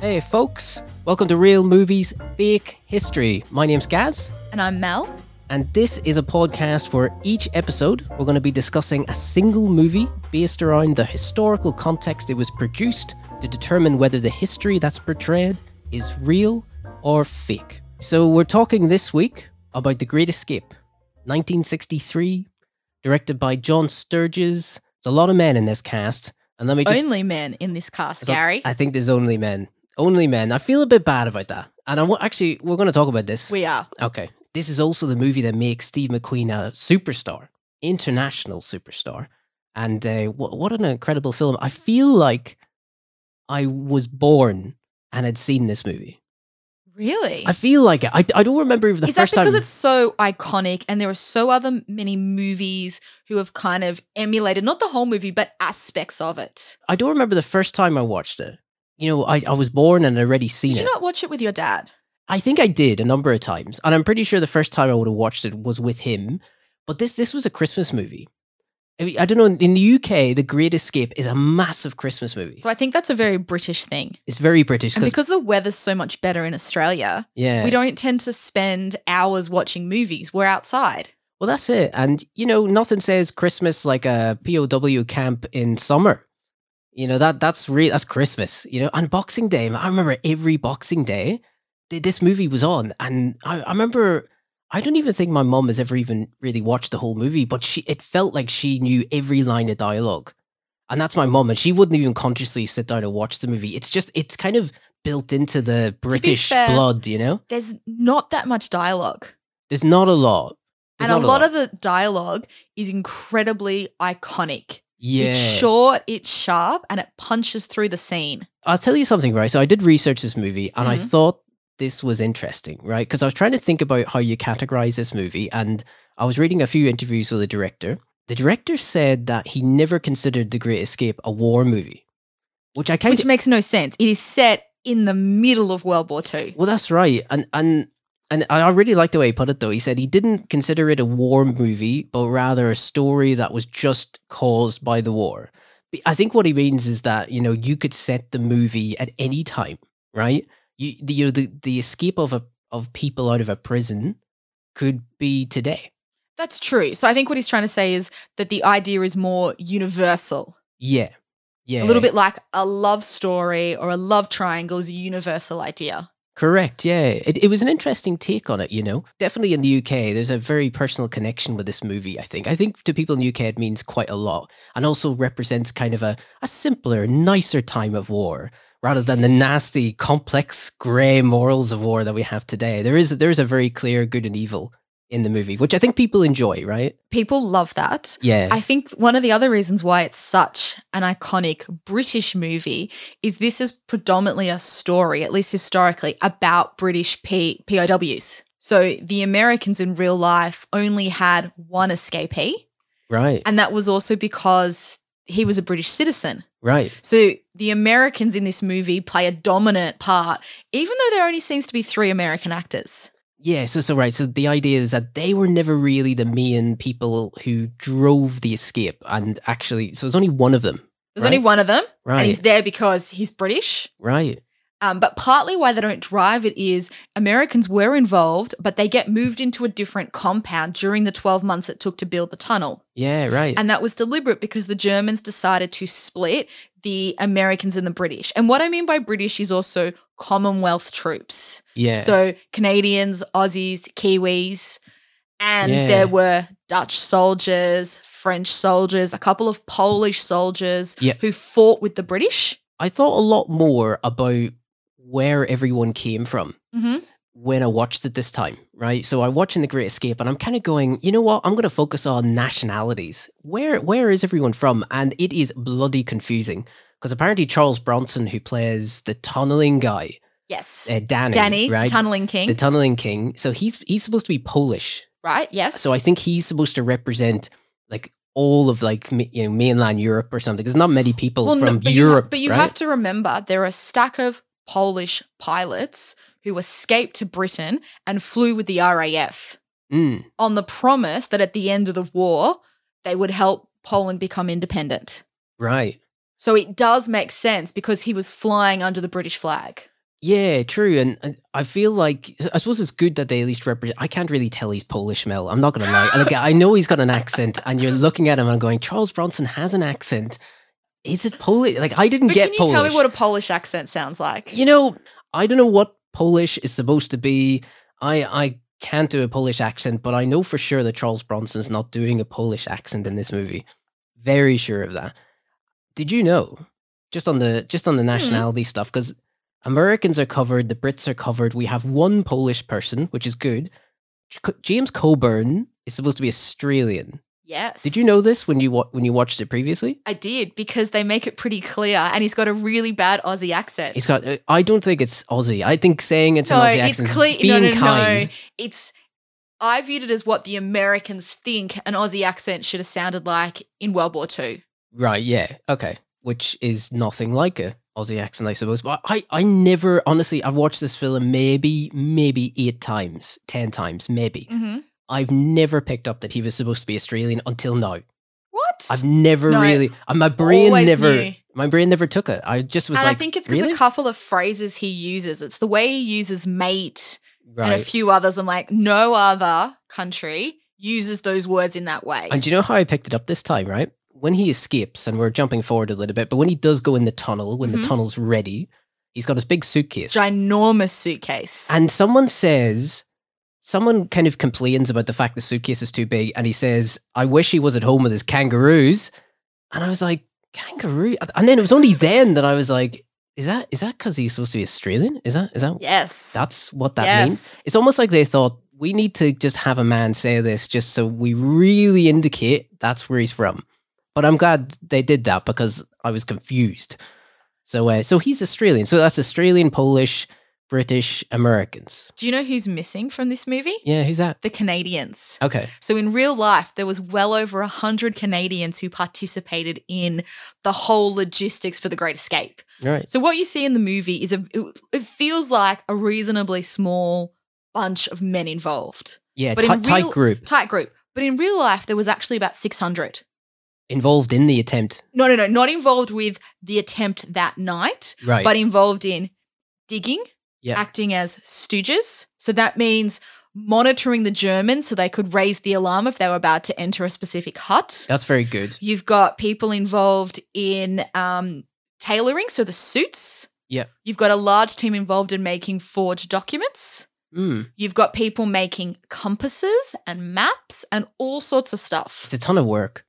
Hey folks, welcome to Real Movies Fake History. My name's Gaz. And I'm Mel. And this is a podcast where each episode we're going to be discussing a single movie based around the historical context it was produced to determine whether the history that's portrayed is real or fake. So we're talking this week about The Great Escape, 1963, directed by John Sturges. There's a lot of men in this cast. And let me just, only men in this cast, Gary. I think there's only men. Only men. I feel a bit bad about that. And actually, we're going to talk about this. We are. Okay. This is also the movie that makes Steve McQueen a superstar, international superstar. And what an incredible film. I feel like I was born and had seen this movie. Really? I feel like it. I don't remember the first time. Is that because it's so iconic and there are so other many movies who have kind of emulated, not the whole movie, but aspects of it? I don't remember the first time I watched it. You know, I was born and I'd already seen it. Did you not watch it with your dad? I think I did a number of times. And I'm pretty sure the first time I would have watched it was with him. But this was a Christmas movie. I don't know, in the UK, The Great Escape is a massive Christmas movie. So I think that's a very British thing. It's very British. And because the weather's so much better in Australia, we don't tend to spend hours watching movies. We're outside. Well, that's it. And, you know, nothing says Christmas like a POW camp in summer. You know, that's Christmas, you know. And Boxing Day, I remember every Boxing Day, this movie was on. And I remember, I don't even think my mum has ever even really watched the whole movie, but it felt like she knew every line of dialogue. And that's my mum, and she wouldn't even consciously sit down and watch the movie. It's just, it's kind of built into the British blood, you know? There's not that much dialogue. There's not a lot. And a lot of the dialogue is incredibly iconic. Yeah. It's short, it's sharp, and it punches through the scene. I'll tell you something, right? So I did research this movie and I thought this was interesting, right? Because I was trying to think about how you categorize this movie, and I was reading a few interviews with the director. The director said that he never considered The Great Escape a war movie, which I kind of... Which makes no sense. It is set in the middle of World War II. Well, that's right. And I really like the way he put it, though. He said he didn't consider it a war movie, but rather a story that was just caused by the war. I think what he means is that, you know, you could set the movie at any time, right? You know, the escape of people out of a prison could be today. That's true. So I think what he's trying to say is that the idea is more universal. Yeah. Yeah. A little bit like a love story or a love triangle is a universal idea. Correct, yeah. It was an interesting take on it, you know. Definitely in the UK, there's a very personal connection with this movie, I think. I think to people in the UK, it means quite a lot, and also represents kind of a simpler, nicer time of war, rather than the nasty, complex, grey morals of war that we have today. There is a very clear good and evil in the movie, which I think people enjoy, right? People love that. Yeah. I think one of the other reasons why it's such an iconic British movie is this is predominantly a story, at least historically, about British POWs. So the Americans in real life only had one escapee. Right. And that was also because he was a British citizen. Right. So the Americans in this movie play a dominant part, even though there only seems to be three American actors. Yeah, right. So the idea is that they were never really the main people who drove the escape, and actually, so there's only one of them. There's only one of them, right? And he's there because he's British, right? But partly why they don't drive it is Americans were involved, but they get moved into a different compound during the 12 months it took to build the tunnel. Yeah, right. And that was deliberate because the Germans decided to split the Americans and the British. And what I mean by British is also Commonwealth troops. Yeah. So Canadians, Aussies, Kiwis, and there were Dutch soldiers, French soldiers, a couple of Polish soldiers who fought with the British. I thought a lot more about where everyone came from when I watched it this time, right? So I'm watching The Great Escape and I'm kind of going, you know what? I'm going to focus on nationalities. Where is everyone from? And it is bloody confusing because apparently Charles Bronson, who plays the tunneling guy. Yes. Danny, right? Tunneling King. The Tunneling King. So he's supposed to be Polish. Right, yes. So I think he's supposed to represent like all of like, you know, mainland Europe or something. There's not many people from Europe. But you have to remember there are a stack of Polish pilots who escaped to Britain and flew with the RAF on the promise that at the end of the war, they would help Poland become independent. Right. So it does make sense because he was flying under the British flag. Yeah, true. And I feel like, I suppose it's good that they at least represent. I can't really tell he's Polish, Mel. I'm not going to lie. Look, I know he's got an accent and you're looking at him and going, Charles Bronson has an accent. Is it Polish? Like, I didn't get Polish. Can you tell me what a Polish accent sounds like? You know, I don't know what Polish is supposed to be. I can't do a Polish accent, but I know for sure that Charles Bronson's not doing a Polish accent in this movie. Very sure of that. Did you know, just on the nationality stuff, because Americans are covered, the Brits are covered. We have one Polish person, which is good. James Coburn is supposed to be Australian. Yes. Did you know this when you watched it previously? I did, because they make it pretty clear, and he's got a really bad Aussie accent. He's got. I don't think it's Aussie. I think saying it's an Aussie accent is being kind. I viewed it as what the Americans think an Aussie accent should have sounded like in World War II. Right, yeah, okay. Which is nothing like a Aussie accent, I suppose. But I never, honestly, I've watched this film maybe 8 times, 10 times, maybe. Mm-hmm. I've never picked up that he was supposed to be Australian until now. What? I've never really, my brain never took it. I just was and like, I think it's because a couple of phrases he uses. It's the way he uses mate and a few others. I'm like, no other country uses those words in that way. And do you know how I picked it up this time, right? When he escapes, and we're jumping forward a little bit, but when he does go in the tunnel, when the tunnel's ready, he's got his big suitcase. Ginormous suitcase. And someone kind of complains about the fact the suitcase is too big, and he says, I wish he was at home with his kangaroos. And I was like, kangaroo? And then it was only then that I was like, is that because he's supposed to be Australian? Is that? Yes. That's what that means? It's almost like they thought, we need to just have a man say this just so we really indicate that's where he's from. But I'm glad they did that because I was confused. So he's Australian. So that's Australian, Polish, British, Americans. Do you know who's missing from this movie? Yeah, who's that? The Canadians. Okay. So in real life, there was well over 100 Canadians who participated in the whole logistics for The Great Escape. Right. So what you see in the movie is it feels like a reasonably small bunch of men involved. Yeah, tight group. But in real life, there was actually about 600. Involved in the attempt? No, not involved with the attempt that night, right, but involved in digging. Yep. Acting as stooges. So that means monitoring the Germans so they could raise the alarm if they were about to enter a specific hut. That's very good. You've got people involved in tailoring, so the suits. Yeah. You've got a large team involved in making forged documents. Mm. You've got people making compasses and maps and all sorts of stuff. It's a ton of work.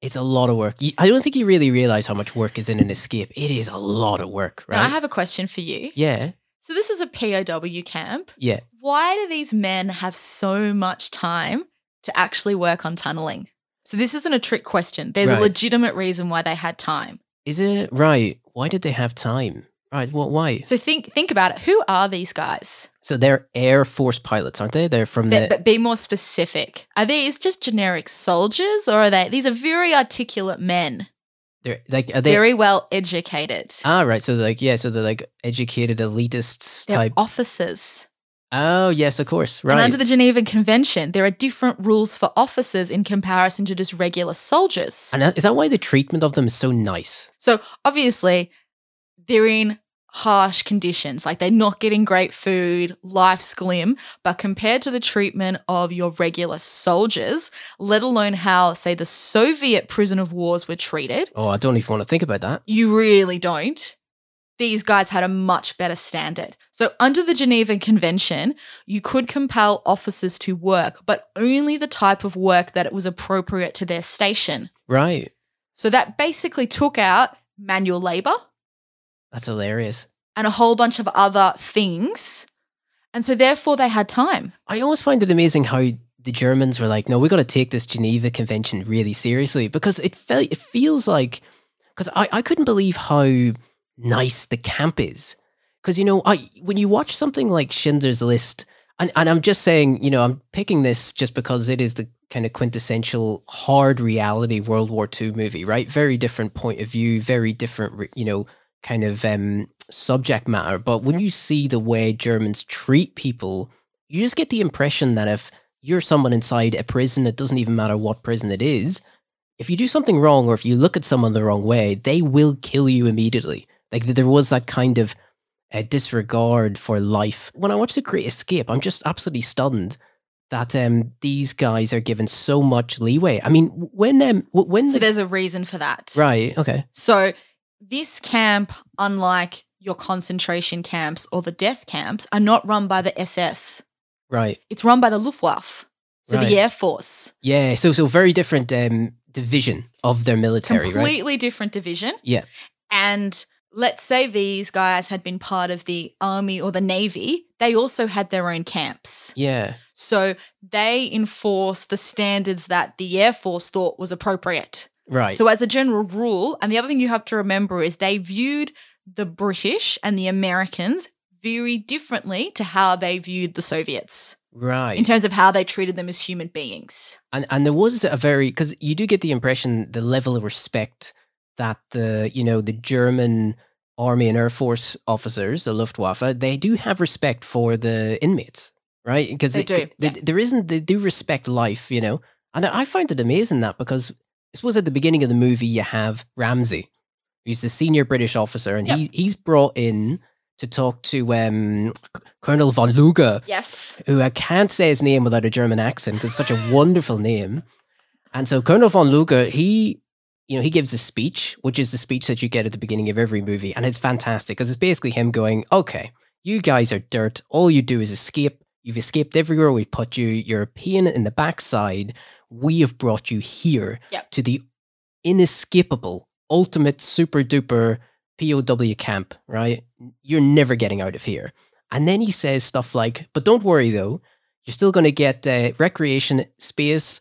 It's a lot of work. I don't think you really realise how much work is in an escape. It is a lot of work, right? Now, I have a question for you. Yeah. So this is a POW camp. Yeah. Why do these men have so much time to actually work on tunneling? So this isn't a trick question. There's a legitimate reason why they had time. Is it? Right. Why did they have time? Right. What? Why? So think about it. Who are these guys? So they're Air Force pilots, aren't they? They're from the... But be more specific. Are these just generic soldiers or are they... These are very articulate men. They're like, are they very well educated? Ah, right. So like, yeah. So they're like educated elitists type officers. Oh yes, of course. Right. And under the Geneva Convention, there are different rules for officers in comparison to just regular soldiers. And is that why the treatment of them is so nice? So obviously, they're in harsh conditions. Like they're not getting great food, life's glim, but compared to the treatment of your regular soldiers, let alone how, say, the Soviet prison of wars were treated. Oh, I don't even want to think about that. You really don't. These guys had a much better standard. So under the Geneva Convention, you could compel officers to work, but only the type of work that it was appropriate to their station. Right. So that basically took out manual labor. That's hilarious. And a whole bunch of other things. And so therefore they had time. I always find it amazing how the Germans were like, no, we've got to take this Geneva Convention really seriously, because it feels like, because I couldn't believe how nice the camp is. Because, you know, when you watch something like Schindler's List, and I'm just saying, you know, I'm picking this just because it is the kind of quintessential hard reality World War II movie, right? Very different point of view, very different, you know, kind of subject matter. But when you see the way Germans treat people, you just get the impression that if you're someone inside a prison, it doesn't even matter what prison it is, if you do something wrong or if you look at someone the wrong way, they will kill you immediately. Like there was that kind of disregard for life. When I watched The Great Escape, I'm just absolutely stunned that these guys are given so much leeway. I mean, when so there's a reason for that, right? Okay. So this camp, unlike your concentration camps or the death camps, are not run by the SS. Right. It's run by the Luftwaffe, so right. the Air Force. Yeah. So very different division of their military. Completely right? different division. Yeah. And let's say these guys had been part of the army or the navy, they also had their own camps. Yeah. So they enforced the standards that the Air Force thought was appropriate. Right. So as a general rule, and the other thing you have to remember is they viewed the British and the Americans very differently to how they viewed the Soviets. Right. In terms of how they treated them as human beings. And there was a very, because you do get the impression the level of respect that the, you know, the German Army and Air Force officers, the Luftwaffe, they do have respect for the inmates, right? Because they do. They do respect life, you know. And I find it amazing that, because I suppose at the beginning of the movie you have Ramsey, who's the senior British officer, and yep. he's brought in to talk to Colonel von Luger. Yes. Who I can't say his name without a German accent because it's such a wonderful name. And so Colonel von Luger, he gives a speech, which is the speech that you get at the beginning of every movie. And it's fantastic because it's basically him going, okay, you guys are dirt. All you do is escape. You've escaped everywhere we put you. You're a pain in the backside. We have brought you here yep. to the inescapable, ultimate, super duper POW camp, right? You're never getting out of here. And then he says stuff like, but don't worry though, you're still going to get recreation space.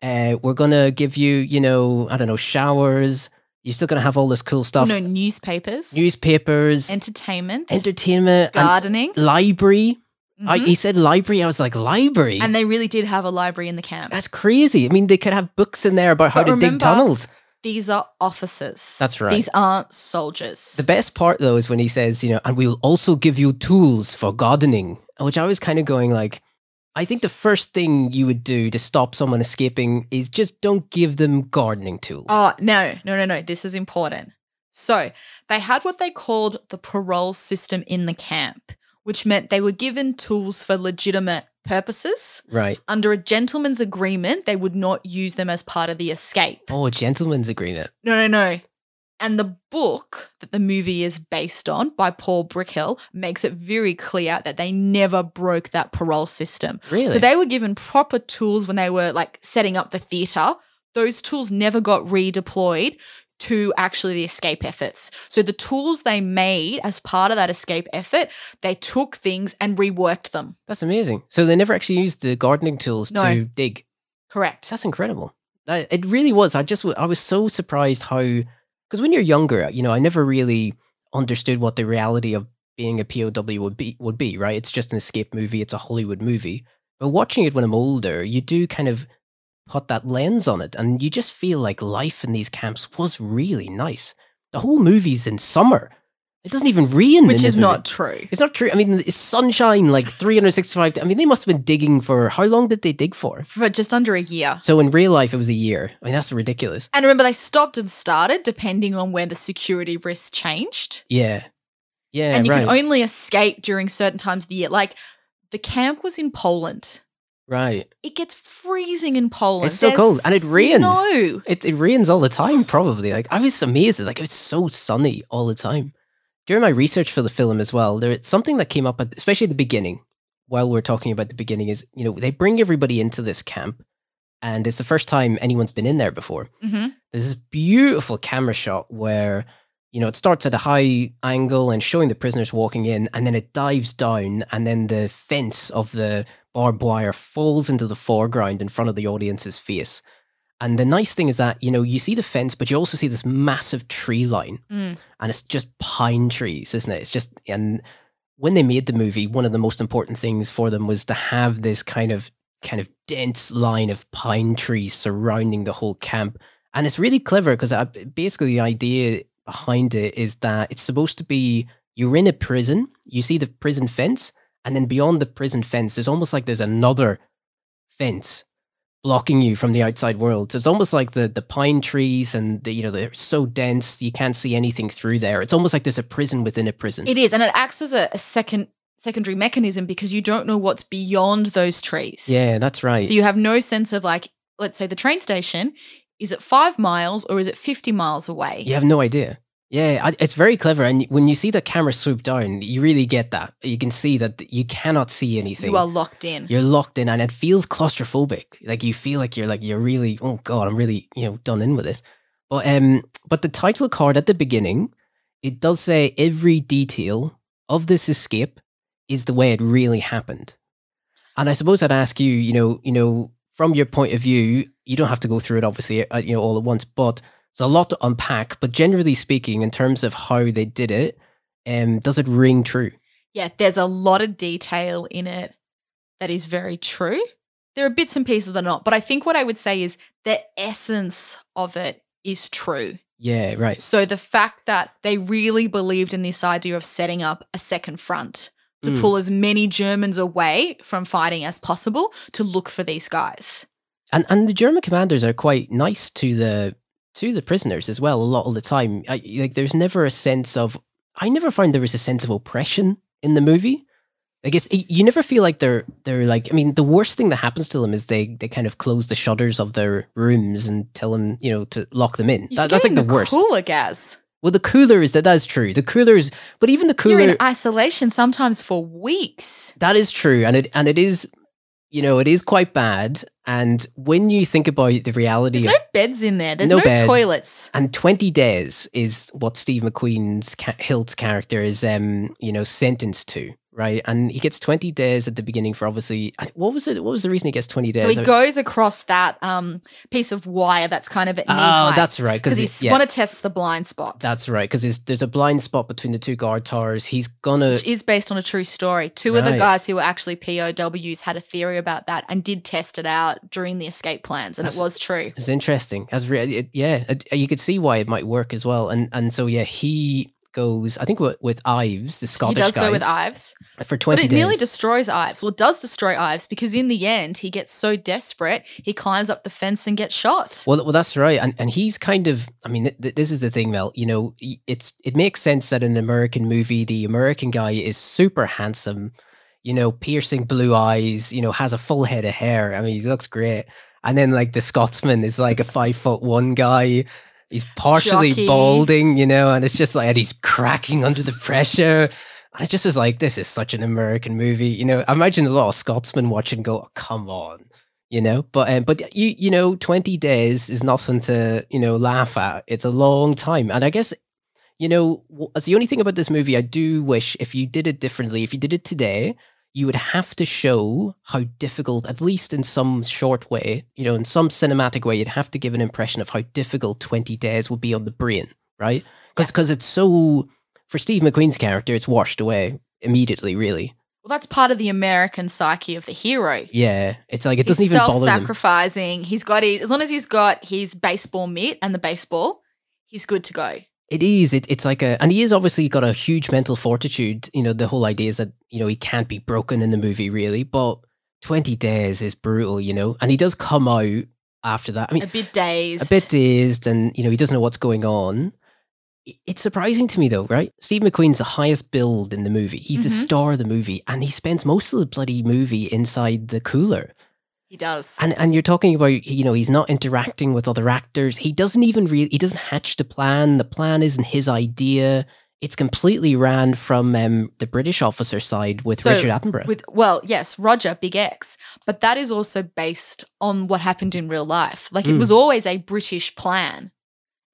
We're going to give you, you know, I don't know, showers. You're still going to have all this cool stuff. No, newspapers. Newspapers. Entertainment. Entertainment. Gardening. Library. Mm-hmm. He said library. I was like, library? And they really did have a library in the camp. That's crazy. I mean, they could have books in there about how to dig tunnels. These are officers. That's right. These aren't soldiers. The best part, though, is when he says, you know, and we will also give you tools for gardening, which I was kind of going like, I think the first thing you would do to stop someone escaping is just don't give them gardening tools. Oh, no. This is important. So they had what they called the parole system in the camp, which meant they were given tools for legitimate purposes. Right. Under a gentleman's agreement, they would not use them as part of the escape. Oh, a gentleman's agreement. No. And the book that the movie is based on by Paul Brickhill makes it very clear that they never broke that parole system. Really? So they were given proper tools when they were like setting up the theatre. Those tools never got redeployed to actually the escape efforts. So the tools they made as part of that escape effort, they took things and reworked them. That's amazing. So they never actually used the gardening tools to dig. Correct. That's incredible. It really was. I was so surprised how... Because when you're younger, you know, I never really understood what the reality of being a POW would be, right? It's just an escape movie. It's a Hollywood movie. But watching it when I'm older, you do kind of put that lens on it. And you just feel like life in these camps was really nice. The whole movie's in summer. It doesn't even rain. Which is not true. It's not true. I mean, it's sunshine like 365 days. I mean, they must have been digging for, how long did they dig for? For just under a year. So in real life, it was a year. I mean, that's ridiculous. And remember, they stopped and started depending on where the security risk changed. Yeah, and you right. can only escape during certain times of the year. Like, the camp was in Poland. Right. It gets freezing in Poland. It's so cold. And it rains. No. It rains all the time, probably. Like, I was amazed. Like, it was so sunny all the time. During my research for the film as well, there's something that came up, especially at the beginning, while we're talking about the beginning is, you know, they bring everybody into this camp and it's the first time anyone's been in there before. Mm-hmm. There's this beautiful camera shot where, you know, it starts at a high angle and showing the prisoners walking in, and then it dives down and then the fence of the barbed wire falls into the foreground in front of the audience's face. And the nice thing is that, you know, you see the fence, but you also see this massive tree line and it's just pine trees, isn't it? It's just, and when they made the movie, one of the most important things for them was to have this kind of dense line of pine trees surrounding the whole camp. And it's really clever because basically the idea behind it is that it's supposed to be, you're in a prison, you see the prison fence, and then beyond the prison fence, there's almost like there's another fence. blocking you from the outside world. So it's almost like the pine trees and the, you know, they're so dense you can't see anything through there. It's almost like there's a prison within a prison. It is, and it acts as a secondary mechanism because you don't know what's beyond those trees. Yeah, that's right. So you have no sense of, like, let's say the train station, is it 5 miles or is it 50 miles away? You have no idea. Yeah, it's very clever. And when you see the camera swoop down, you really get that. You can see that you cannot see anything. You are locked in. You're locked in, and it feels claustrophobic. Like, you feel like you're really, oh God, I'm really, you know, done in with this. But the title card at the beginning, it does say every detail of this escape is the way it really happened. And I suppose I'd ask you, you know, from your point of view, you don't have to go through it obviously, you know, all at once, but it's a lot to unpack. But generally speaking, in terms of how they did it, does it ring true? Yeah, there's a lot of detail in it that is very true. There are bits and pieces that are not, but I think what I would say is the essence of it is true. Yeah, right. So the fact that they really believed in this idea of setting up a second front to pull as many Germans away from fighting as possible to look for these guys. And the German commanders are quite nice to the prisoners as well a lot of the time. Like, there's never a sense of, I never found there was a sense of oppression in the movie. I guess you never feel like they're like, I mean, the worst thing that happens to them is they kind of close the shutters of their rooms and tell them, you know, to lock them in. That's like the worst. Cooler, Gaz. Well, the cooler is that's true. The cooler is, but even the cooler, you're in isolation sometimes for weeks. That is true, and it is, you know, it is quite bad. And when you think about the reality, there's no beds in there. There's no beds, toilets. And 20 days is what Steve McQueen's Hilt's character is, you know, sentenced to, right? And he gets 20 days at the beginning for, obviously, what was it? What was the reason he gets 20 days? So he goes across that piece of wire that's kind of at knee height. Oh, that's right. Because he's going to test the blind spot. That's right. Because there's a blind spot between the two guard towers. He's going to... Which is based on a true story. Two of the guys who were actually POWs had a theory about that and did test it out during the escape plans, and it was true. It's interesting. You could see why it might work as well. And so, yeah, he goes, I think, with Ives, the Scottish guy. He does go with Ives. For 20 days. But it nearly destroys Ives. Well, it does destroy Ives, because in the end, he gets so desperate, he climbs up the fence and gets shot. Well, that's right. And he's kind of, I mean, this is the thing, Mel, you know, it makes sense that in an American movie, the American guy is super handsome, you know, piercing blue eyes, you know, has a full head of hair. I mean, he looks great. And then, like, the Scotsman is like a 5'1" guy. He's partially balding, you know, and it's just like, and he's cracking under the pressure. I just was like, this is such an American movie. You know, I imagine a lot of Scotsmen watching go, oh, come on, you know, but you know, 20 days is nothing to, you know, laugh at. It's a long time. And I guess, you know, that's the only thing about this movie. I do wish, if you did it differently, if you did it today, you would have to show how difficult, at least in some short way, you know, in some cinematic way, you'd have to give an impression of how difficult 20 days would be on the brain, right? Because it's so, for Steve McQueen's character, it's washed away immediately, really. Well, that's part of the American psyche of the hero. Yeah, it's like, it doesn't even bother him. He's self-sacrificing. He's got his, as long as he's got his baseball mitt and the baseball, he's good to go. It is. It's like a, and he has obviously got a huge mental fortitude. You know, the whole idea is that, you know, he can't be broken in the movie, really. But 20 days is brutal, you know. And he does come out after that. I mean, a bit dazed, and, you know, he doesn't know what's going on. It's surprising to me, though, right? Steve McQueen's the highest billed in the movie. He's the star of the movie, and he spends most of the bloody movie inside the cooler. He does. And you're talking about, you know, he's not interacting with other actors. He doesn't even really, he doesn't hatch the plan. The plan isn't his idea. It's completely ran from the British officer side with Richard Attenborough. Well, yes, Roger, Big X. But that is also based on what happened in real life. Like, it was always a British plan,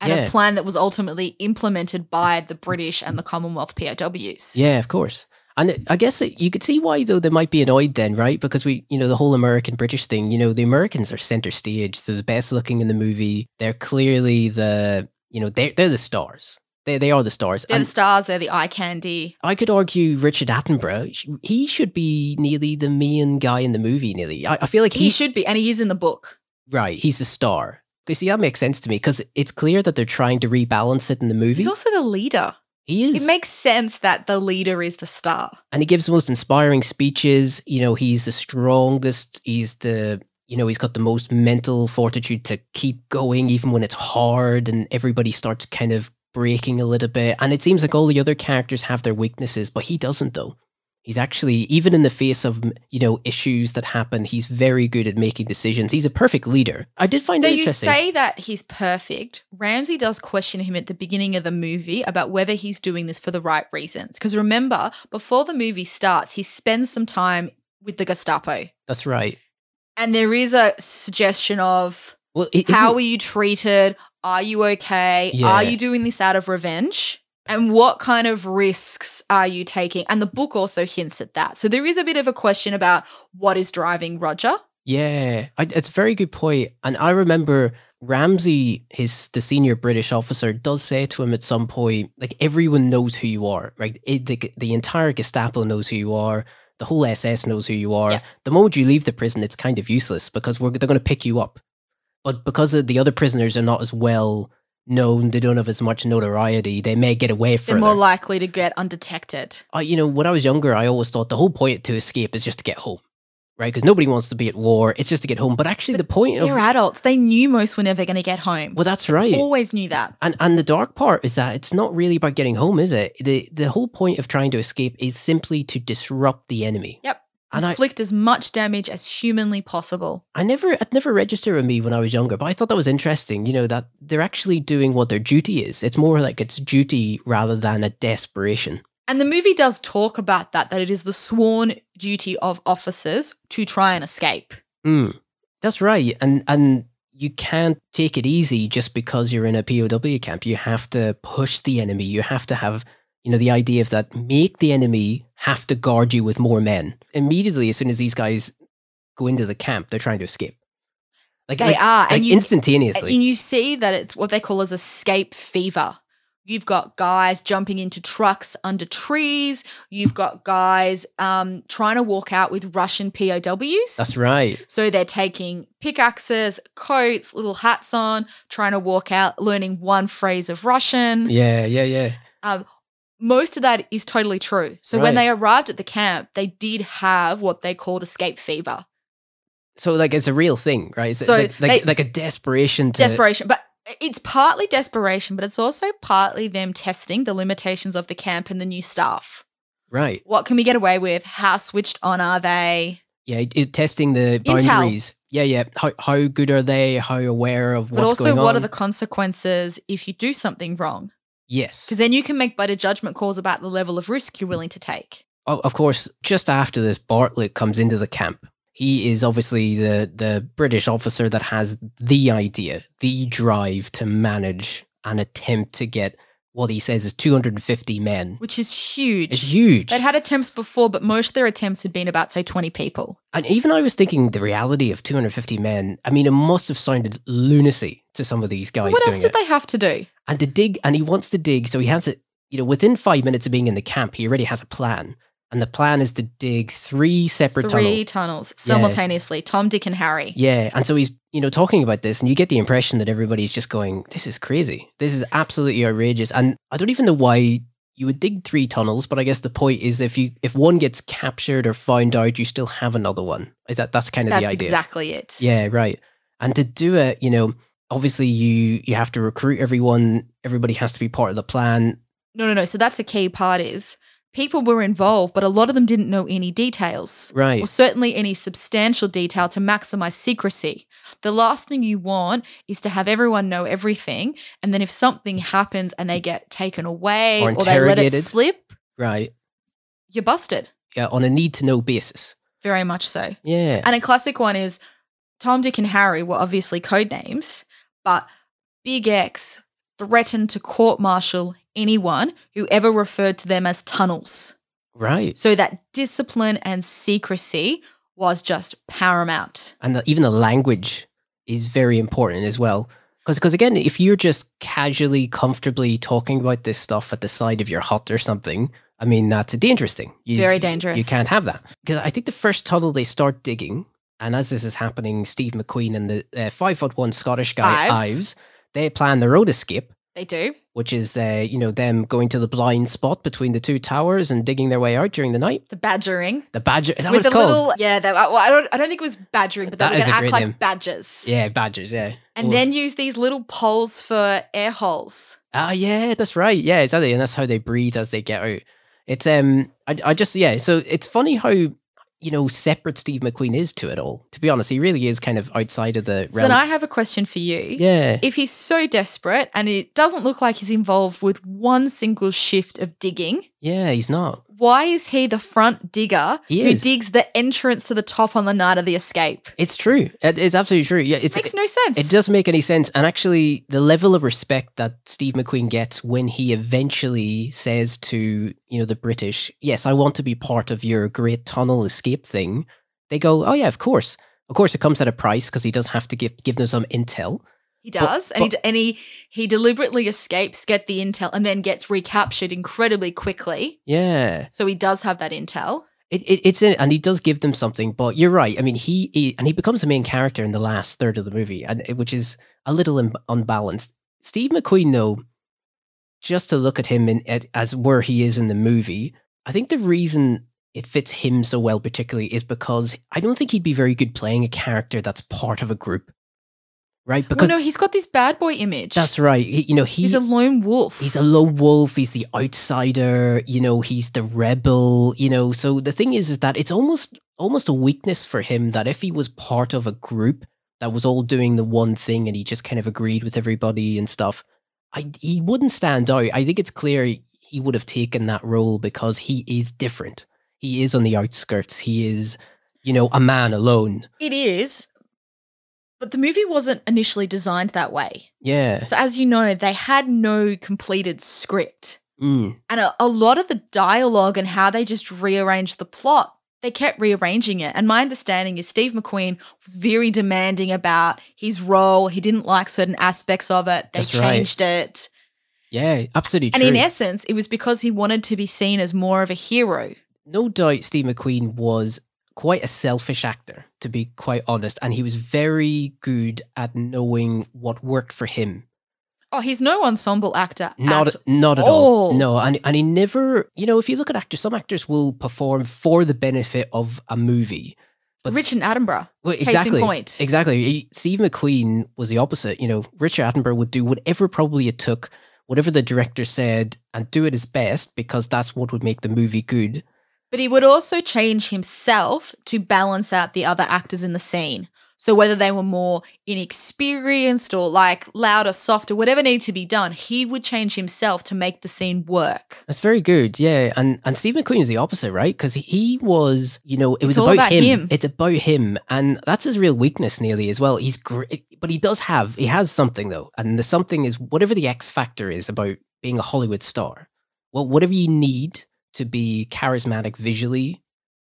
and a plan that was ultimately implemented by the British and the Commonwealth POWs. Yeah, of course. And I guess you could see why, though, they might be annoyed then, right? Because we, you know, the whole American-British thing, you know, the Americans are center stage. They're the best looking in the movie. They're clearly the, you know, they're the stars. They are the stars. They're the stars. They're the eye candy. I could argue Richard Attenborough, he should be nearly the mean guy in the movie, nearly. I feel like he should be, and he is in the book. Right. He's the star. You see, that makes sense to me, because it's clear that they're trying to rebalance it in the movie. He's also the leader. He is. It makes sense that the leader is the star. And he gives the most inspiring speeches. You know, he's the strongest. He's the, you know, he's got the most mental fortitude to keep going, even when it's hard and everybody starts kind of breaking a little bit. And it seems like all the other characters have their weaknesses, but he doesn't though. He's actually, even in the face of, you know, issues that happen, he's very good at making decisions. He's a perfect leader. I did find that interesting. You say that he's perfect. Ramsay does question him at the beginning of the movie about whether he's doing this for the right reasons. Because remember, before the movie starts, he spends some time with the Gestapo. That's right. And there is a suggestion of, well, how are you treated? Are you okay? Yeah. Are you doing this out of revenge? And what kind of risks are you taking? And the book also hints at that. So there is a bit of a question about what is driving Roger. Yeah, it's a very good point. And I remember Ramsay, the senior British officer, does say to him at some point, like, everyone knows who you are, right? The entire Gestapo knows who you are. The whole SS knows who you are. Yeah. The moment you leave the prison, it's kind of useless because they're going to pick you up. But because the other prisoners are not as well known, they don't have as much notoriety, they may get away further. They're more likely to get undetected. You know, when I was younger, I always thought the whole point to escape is just to get home, right? Because nobody wants to be at war. It's just to get home. But actually the point of... They're adults. They knew most were never going to get home. Well, that's right. Always knew that. And the dark part is that it's not really about getting home, is it? The whole point of trying to escape is simply to disrupt the enemy. Yep. And inflict as much damage as humanly possible. It never registered with me when I was younger, but I thought that was interesting, you know, that they're actually doing what their duty is. It's more like it's duty rather than a desperation. And the movie does talk about that it is the sworn duty of officers to try and escape. Mm, that's right. And you can't take it easy just because you're in a POW camp. You have to push the enemy. You have to have... You know, the idea of that, make the enemy have to guard you with more men. Immediately, as soon as these guys go into the camp, they're trying to escape. Instantaneously. And you see that it's what they call as escape fever. You've got guys jumping into trucks under trees. You've got guys trying to walk out with Russian POWs. That's right. So they're taking pickaxes, coats, little hats on, trying to walk out, learning one phrase of Russian. Yeah. Most of that is totally true. So right. When they arrived at the camp, they did have what they called escape fever. So like it's a real thing, right? It's like a desperation. Desperation. But it's partly desperation, but it's also partly them testing the limitations of the camp and the new staff. Right. What can we get away with? How switched on are they? Yeah, testing the boundaries. Intel. Yeah. How good are they? How aware of what's going on? But also what are the consequences if you do something wrong? Yes. Because then you can make better judgment calls about the level of risk you're willing to take. Oh, of course, just after this, Bartlett comes into the camp. He is obviously the British officer that has the idea, the drive to manage and attempt to get what he says is 250 men. Which is huge. It's huge. They'd had attempts before, but most of their attempts had been about, say, 20 people. And even I was thinking the reality of 250 men, I mean, it must have sounded lunacy to some of these guys. What else did they have to do? And to dig, and he wants to dig, so he has it, you know, within 5 minutes of being in the camp, he already has a plan. And the plan is to dig three separate tunnels simultaneously, yeah. Tom, Dick and Harry. Yeah. And so he's, you know, talking about this and you get the impression that everybody's just going, this is crazy. This is absolutely outrageous. And I don't even know why you would dig three tunnels, but I guess the point is if one gets captured or found out, you still have another one. That's the idea. That's exactly it. Yeah, right. And to do it, you know, obviously you have to recruit everyone. Everybody has to be part of the plan. No. So that's the key part is people were involved, but a lot of them didn't know any details. Right. Or certainly any substantial detail to maximize secrecy. The last thing you want is to have everyone know everything. And then if something happens and they get taken away or they let it slip. Right. You're busted. Yeah, on a need to know basis. Very much so. Yeah. And a classic one is Tom, Dick and Harry were obviously code names, but Big X threatened to court-martial anyone who ever referred to them as tunnels. Right. So that discipline and secrecy was just paramount. And even the language is very important as well. Because again, if you're just casually, comfortably talking about this stuff at the side of your hut or something, I mean, that's a dangerous thing. Very dangerous. You can't have that. Because I think the first tunnel they start digging, and as this is happening, Steve McQueen and the 5'1" Scottish guy, Ives, they plan their own escape. They do. Which is, you know, them going to the blind spot between the two towers and digging their way out during the night. The badgering. The badger. Is that what it's called? Little, yeah. Well, I don't think it was badgering, but they were going to act like badgers. Yeah, badgers, yeah. And then use these little poles for air holes. Ah, yeah, that's right. Yeah, exactly. And that's how they breathe as they get out. It's, I just, yeah. So it's funny how, you know, separate Steve McQueen is to it all. To be honest, he really is kind of outside of the realm. So then I have a question for you. Yeah. If he's so desperate and it doesn't look like he's involved with one single shift of digging. Yeah, he's not. Why is he the front digger who digs the entrance to the top on the night of the escape? It's true. It's absolutely true. Yeah, it makes no sense. It doesn't make any sense. And actually, the level of respect that Steve McQueen gets when he eventually says to, you know, the British, yes, I want to be part of your great tunnel escape thing. They go, oh, yeah, of course. Of course, it comes at a price because he does have to give them some intel. He does, and he deliberately escapes, get the intel, and then gets recaptured incredibly quickly. Yeah. So he does have that intel. And he does give them something, but you're right. I mean, he becomes the main character in the last third of the movie, which is a little unbalanced. Steve McQueen, though, just to look at him as where he is in the movie, I think the reason it fits him so well particularly is because I don't think he'd be very good playing a character that's part of a group. Right, because well, no, he's got this bad boy image. That's right. He's a lone wolf. He's a lone wolf. He's the outsider. You know, he's the rebel. You know, so the thing is that it's almost a weakness for him that if he was part of a group that was all doing the one thing and he just kind of agreed with everybody and stuff, he wouldn't stand out. I think it's clear he would have taken that role because he is different. He is on the outskirts. He is, you know, a man alone. It is. But the movie wasn't initially designed that way. Yeah. So as you know, they had no completed script. Mm. And a lot of the dialogue and how they just rearranged the plot, they kept rearranging it. And my understanding is Steve McQueen was very demanding about his role. He didn't like certain aspects of it. They changed it. Yeah, absolutely true. And in essence, it was because he wanted to be seen as more of a hero. No doubt Steve McQueen was quite a selfish actor, to be quite honest, and he was very good at knowing what worked for him. Oh, he's no ensemble actor not at all. No, and he never, you know, if you look at actors, some actors will perform for the benefit of a movie. But Richard Attenborough, well, exactly, case in point. Exactly. Steve McQueen was the opposite. You know, Richard Attenborough would do whatever probably it took, whatever the director said, and do it his best because that's what would make the movie good. But he would also change himself to balance out the other actors in the scene. So whether they were more inexperienced or like louder, softer, whatever needed to be done, he would change himself to make the scene work. That's very good, yeah. And Steve McQueen is the opposite, right? Because he was, you know, it was about him. It's about him. And that's his real weakness nearly as well. He's great, but he has something though. And the something is whatever the X factor is about being a Hollywood star. Well, whatever you need to be charismatic visually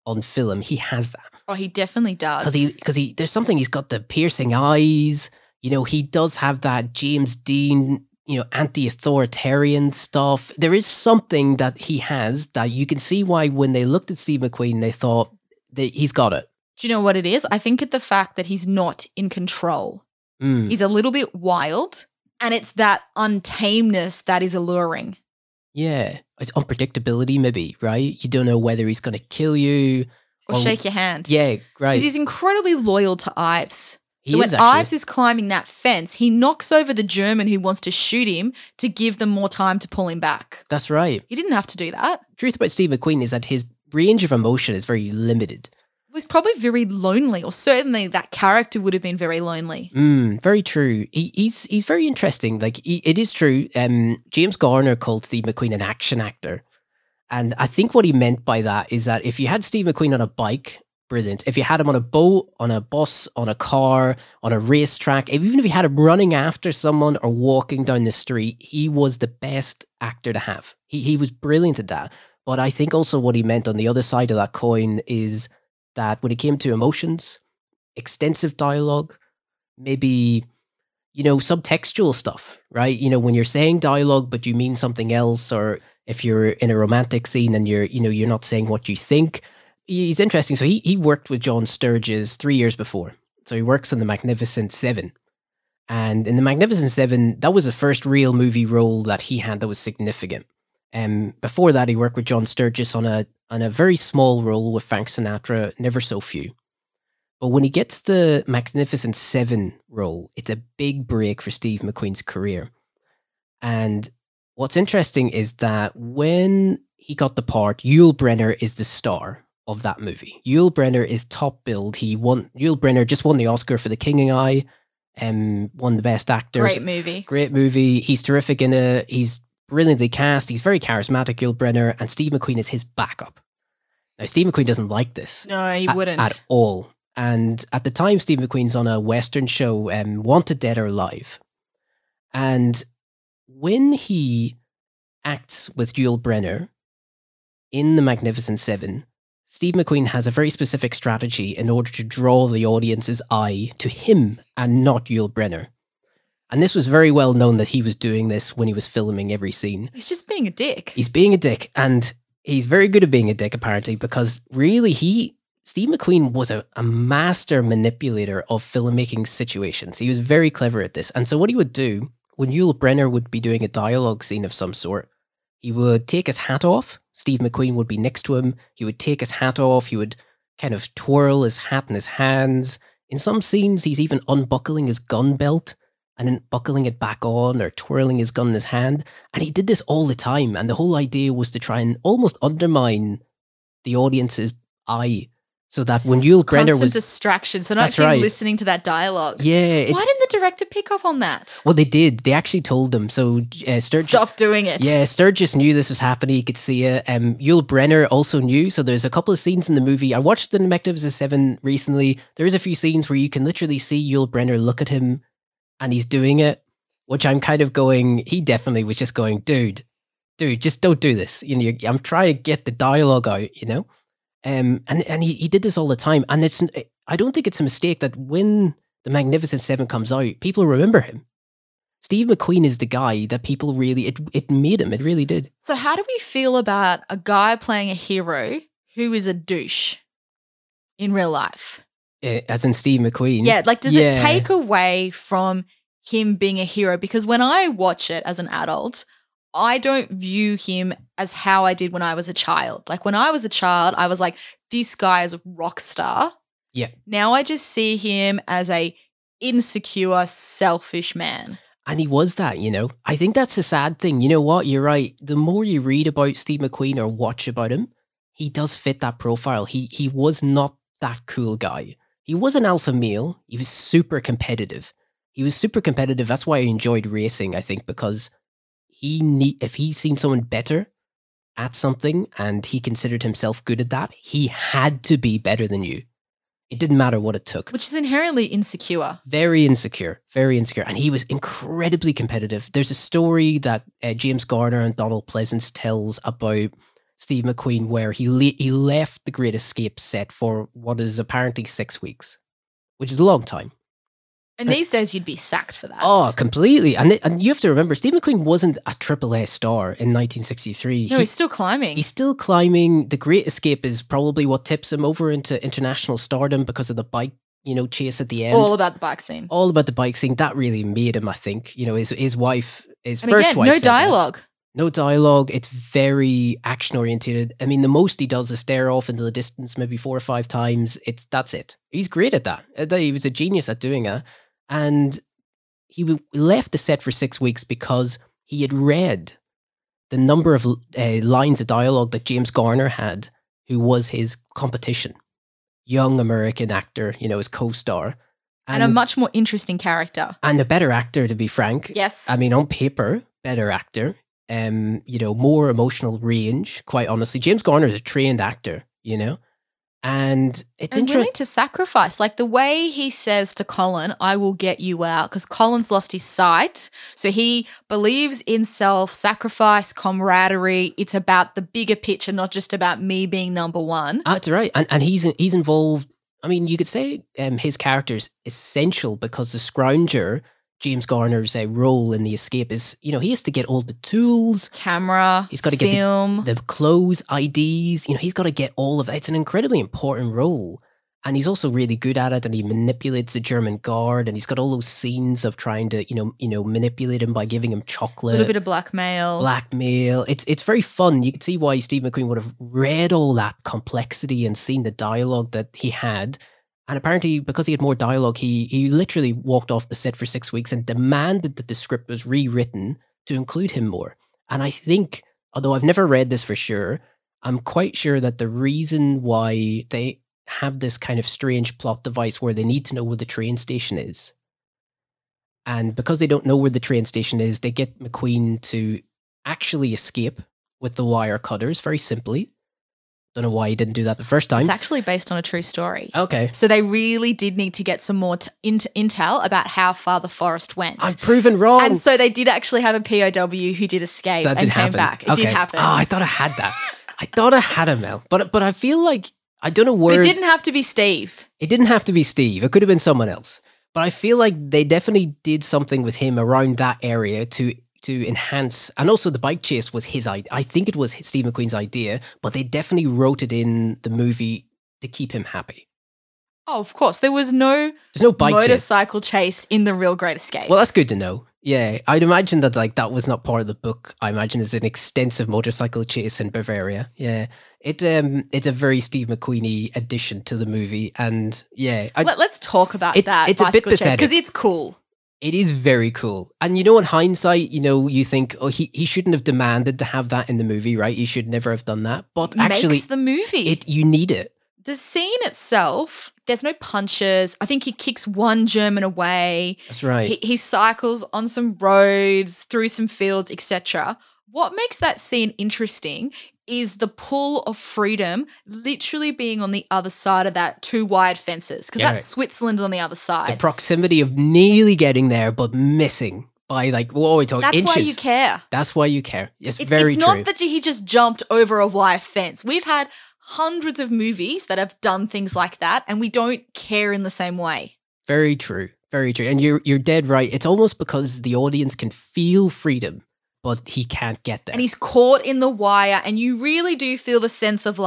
on film, he has that. Oh, he definitely does. Because there's something, he's got the piercing eyes, you know, he does have that James Dean, you know, anti-authoritarian stuff. There is something that he has that you can see why when they looked at Steve McQueen, they thought that he's got it. Do you know what it is? I think it's the fact that he's not in control. Mm. He's a little bit wild and it's that untameness that is alluring. Yeah, it's unpredictability maybe, right? You don't know whether he's going to kill you. Or shake your hand. Yeah, right. Because he's incredibly loyal to Ives. When Ives is climbing that fence, he knocks over the German who wants to shoot him to give them more time to pull him back. That's right. He didn't have to do that. Truth about Steve McQueen is that his range of emotion is very limited. He was probably very lonely, or certainly that character would have been very lonely. Mm, very true. He's very interesting. Like it is true. James Garner called Steve McQueen an action actor, and I think what he meant by that is that if you had Steve McQueen on a bike, brilliant. If you had him on a boat, on a bus, on a car, on a racetrack, even if you had him running after someone or walking down the street, he was the best actor to have. He was brilliant at that. But I think also what he meant on the other side of that coin is that when it came to emotions, extensive dialogue, maybe, you know, subtextual stuff, right? You know, when you're saying dialogue, but you mean something else, or if you're in a romantic scene and you're, you know, you're not saying what you think. He's interesting. So he worked with John Sturges 3 years before. So he works on The Magnificent Seven. And in The Magnificent Seven, that was the first real movie role that he had that was significant. Before that, he worked with John Sturges on a very small role with Frank Sinatra, Never So Few. But when he gets the Magnificent Seven role, it's a big break for Steve McQueen's career. And what's interesting is that when he got the part, Yul Brynner is the star of that movie. Yul Brynner is top billed. Yul Brynner just won the Oscar for The King and I, won the Best Actor. Great movie. Great movie. He's terrific in it. He's brilliantly cast. He's very charismatic, Yul Brynner, and Steve McQueen is his backup. Now, Steve McQueen doesn't like this. No, he wouldn't. At all. And at the time, Steve McQueen's on a Western show, Wanted Dead or Alive. And when he acts with Yul Brynner in The Magnificent Seven, Steve McQueen has a very specific strategy in order to draw the audience's eye to him and not Yul Brynner. And this was very well known that he was doing this when he was filming every scene. He's just being a dick. He's being a dick. And he's very good at being a dick, apparently, because really Steve McQueen was a master manipulator of filmmaking situations. He was very clever at this. And so what he would do, when Yul Brynner would be doing a dialogue scene of some sort, he would take his hat off. Steve McQueen would be next to him. He would take his hat off. He would kind of twirl his hat in his hands. In some scenes, he's even unbuckling his gun belt and then buckling it back on or twirling his gun in his hand. And he did this all the time. And the whole idea was to try and almost undermine the audience's eye so that when Yul Brynner was... distraction. So not right. Listening to that dialogue. Yeah. Why didn't the director pick up on that? Well, they did. They actually told them. So Sturges... Stop doing it. Yeah, Sturges knew this was happening. He could see it. Yul Brynner also knew. So there's a couple of scenes in the movie. I watched The Magnificent Seven recently. There is a few scenes where you can literally see Yul Brynner look at him and he's doing it, which I'm kind of going, he definitely was just going, dude, just don't do this. You know, I'm trying to get the dialogue out, you know? And he did this all the time. And I don't think it's a mistake that when The Magnificent Seven comes out, people remember him. Steve McQueen is the guy that people really, it made him, it really did. So how do we feel about a guy playing a hero who is a douche in real life? As in Steve McQueen. Yeah, like does it take away from him being a hero? Because when I watch it as an adult, I don't view him as how I did when I was a child. Like when I was a child, I was like, this guy is a rock star. Yeah. Now I just see him as a insecure, selfish man. And he was that, you know. I think that's a sad thing. You know what? You're right. The more you read about Steve McQueen or watch about him, he does fit that profile. He was not that cool guy. He was an alpha male. He was super competitive. That's why I enjoyed racing, I think, because if he seen someone better at something and he considered himself good at that, he had to be better than you. It didn't matter what it took. Which is inherently insecure. Very insecure. Very insecure. And he was incredibly competitive. There's a story that James Garner and Donald Pleasance tells about Steve McQueen, where he left The Great Escape set for what is apparently 6 weeks, which is a long time. And these days you'd be sacked for that. Oh, completely. And you have to remember, Steve McQueen wasn't a AAA star in 1963. No, he's still climbing. He's still climbing. The Great Escape is probably what tips him over into international stardom because of the bike, you know, chase at the end. All about the bike scene. All about the bike scene. That really made him, I think. You know, his first wife. No dialogue. No dialogue. It's very action oriented. I mean, the most he does is stare off into the distance, maybe 4 or 5 times. That's it. He's great at that. He was a genius at doing it. And he left the set for 6 weeks because he had read the number of lines of dialogue that James Garner had, who was his competition, young American actor, you know, his co-star. And a much more interesting character. And a better actor, to be frank. Yes. I mean, on paper, better actor. You know, more emotional range, quite honestly. James Garner is a trained actor, you know, and it's willing to sacrifice. Like the way he says to Colin, I will get you out, because Colin's lost his sight. So he believes in self-sacrifice, camaraderie. It's about the bigger picture, not just about me being number one. That's right. And he's involved. I mean, you could say his character's essential because the scrounger, James Garner's role in The Escape is, you know, he has to get all the tools. Camera, he's got to film. Get the clothes, IDs, you know, he's got to get all of that. It's an incredibly important role. And he's also really good at it, and he manipulates the German guard, and he's got all those scenes of trying to, manipulate him by giving him chocolate. A little bit of blackmail. It's very fun. You can see why Steve McQueen would have read all that complexity and seen the dialogue that he had. And apparently, because he had more dialogue, he literally walked off the set for 6 weeks and demanded that the script was rewritten to include him more. And I think, although I've never read this for sure, I'm quite sure that the reason why they have this kind of strange plot device where they need to know where the train station is. And because they don't know where the train station is, they get McQueen to actually escape with the wire cutters, very simply. Don't know why he didn't do that the first time. It's actually based on a true story. Okay. So they really did need to get some more intel about how far the forest went. I'm proven wrong. And so they did actually have a POW who did escape so and came back. It did happen. Oh, I thought I had that. I thought I had a Mel. But I feel like, I don't know where... But it didn't have to be Steve. It didn't have to be Steve. It could have been someone else. But I feel like they definitely did something with him around that area to enhance, and also the bike chase was his idea. I think it was Steve McQueen's idea, but they definitely wrote it in the movie to keep him happy. Oh, of course. There's no motorcycle chase in The Real Great Escape. Well, that's good to know. Yeah, I'd imagine that that was not part of the book. I imagine it's an extensive motorcycle chase in Bavaria. Yeah, it's a very Steve McQueen-y addition to the movie, and yeah, let's talk about that. It's a bit pathetic because it's cool. It is very cool, and in hindsight, you think, oh, he shouldn't have demanded to have that in the movie, right? You should never have done that, but actually, makes the movie. You need it. The scene itself, there's no punches. I think he kicks one German away. That's right. He cycles on some roads, through some fields, etc. What makes that scene interesting is the pull of freedom literally being on the other side of that two wide fences, because that's right. Switzerland's on the other side. The proximity of nearly getting there but missing. By what are we talking? That's inches. Why you care. That's why you care. It's very true. It's not that he just jumped over a wire fence. We've had hundreds of movies that have done things like that, and we don't care in the same way. Very true. Very true. And you're dead right. It's almost because the audience can feel freedom, but he can't get there. And he's caught in the wire, and you really do feel the sense of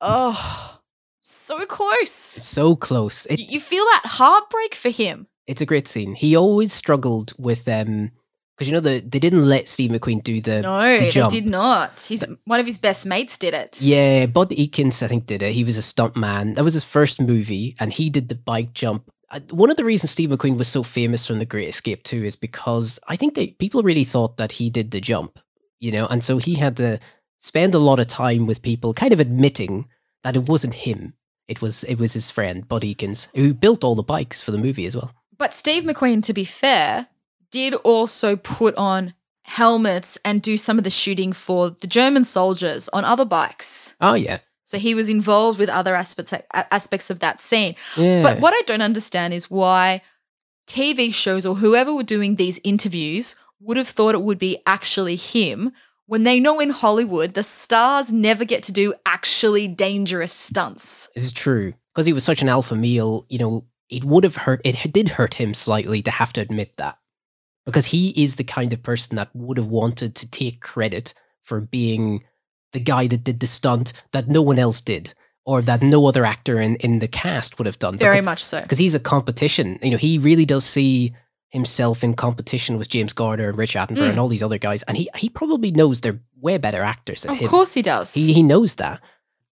oh, so close. So close. You feel that heartbreak for him. It's a great scene. He always struggled with because they didn't let Steve McQueen do the jump. They did not. One of his best mates did it. Yeah, Bud Ekins, I think, did it. He was a stunt man. That was his first movie, and he did the bike jump. One of the reasons Steve McQueen was so famous from The Great Escape too is because I think people really thought that he did the jump, and so he had to spend a lot of time with people kind of admitting that it wasn't him. It was his friend, Bud Ekins, who built all the bikes for the movie as well. But Steve McQueen, to be fair, did also put on helmets and do some of the shooting for the German soldiers on other bikes. Oh, yeah. So he was involved with other aspects of that scene. Yeah. But what I don't understand is why TV shows or whoever were doing these interviews would have thought it would be actually him when they know in Hollywood the stars never get to do actually dangerous stunts. This is true. Because he was such an alpha male, it did hurt him slightly to have to admit that. Because he is the kind of person that would have wanted to take credit for being the guy that did the stunt that no one else did, or that no other actor in the cast would have done. Very much so. Because he's a competition. He really does see himself in competition with James Garner and Richard Attenborough and all these other guys. And he probably knows they're way better actors than him. Of course he does. He knows that.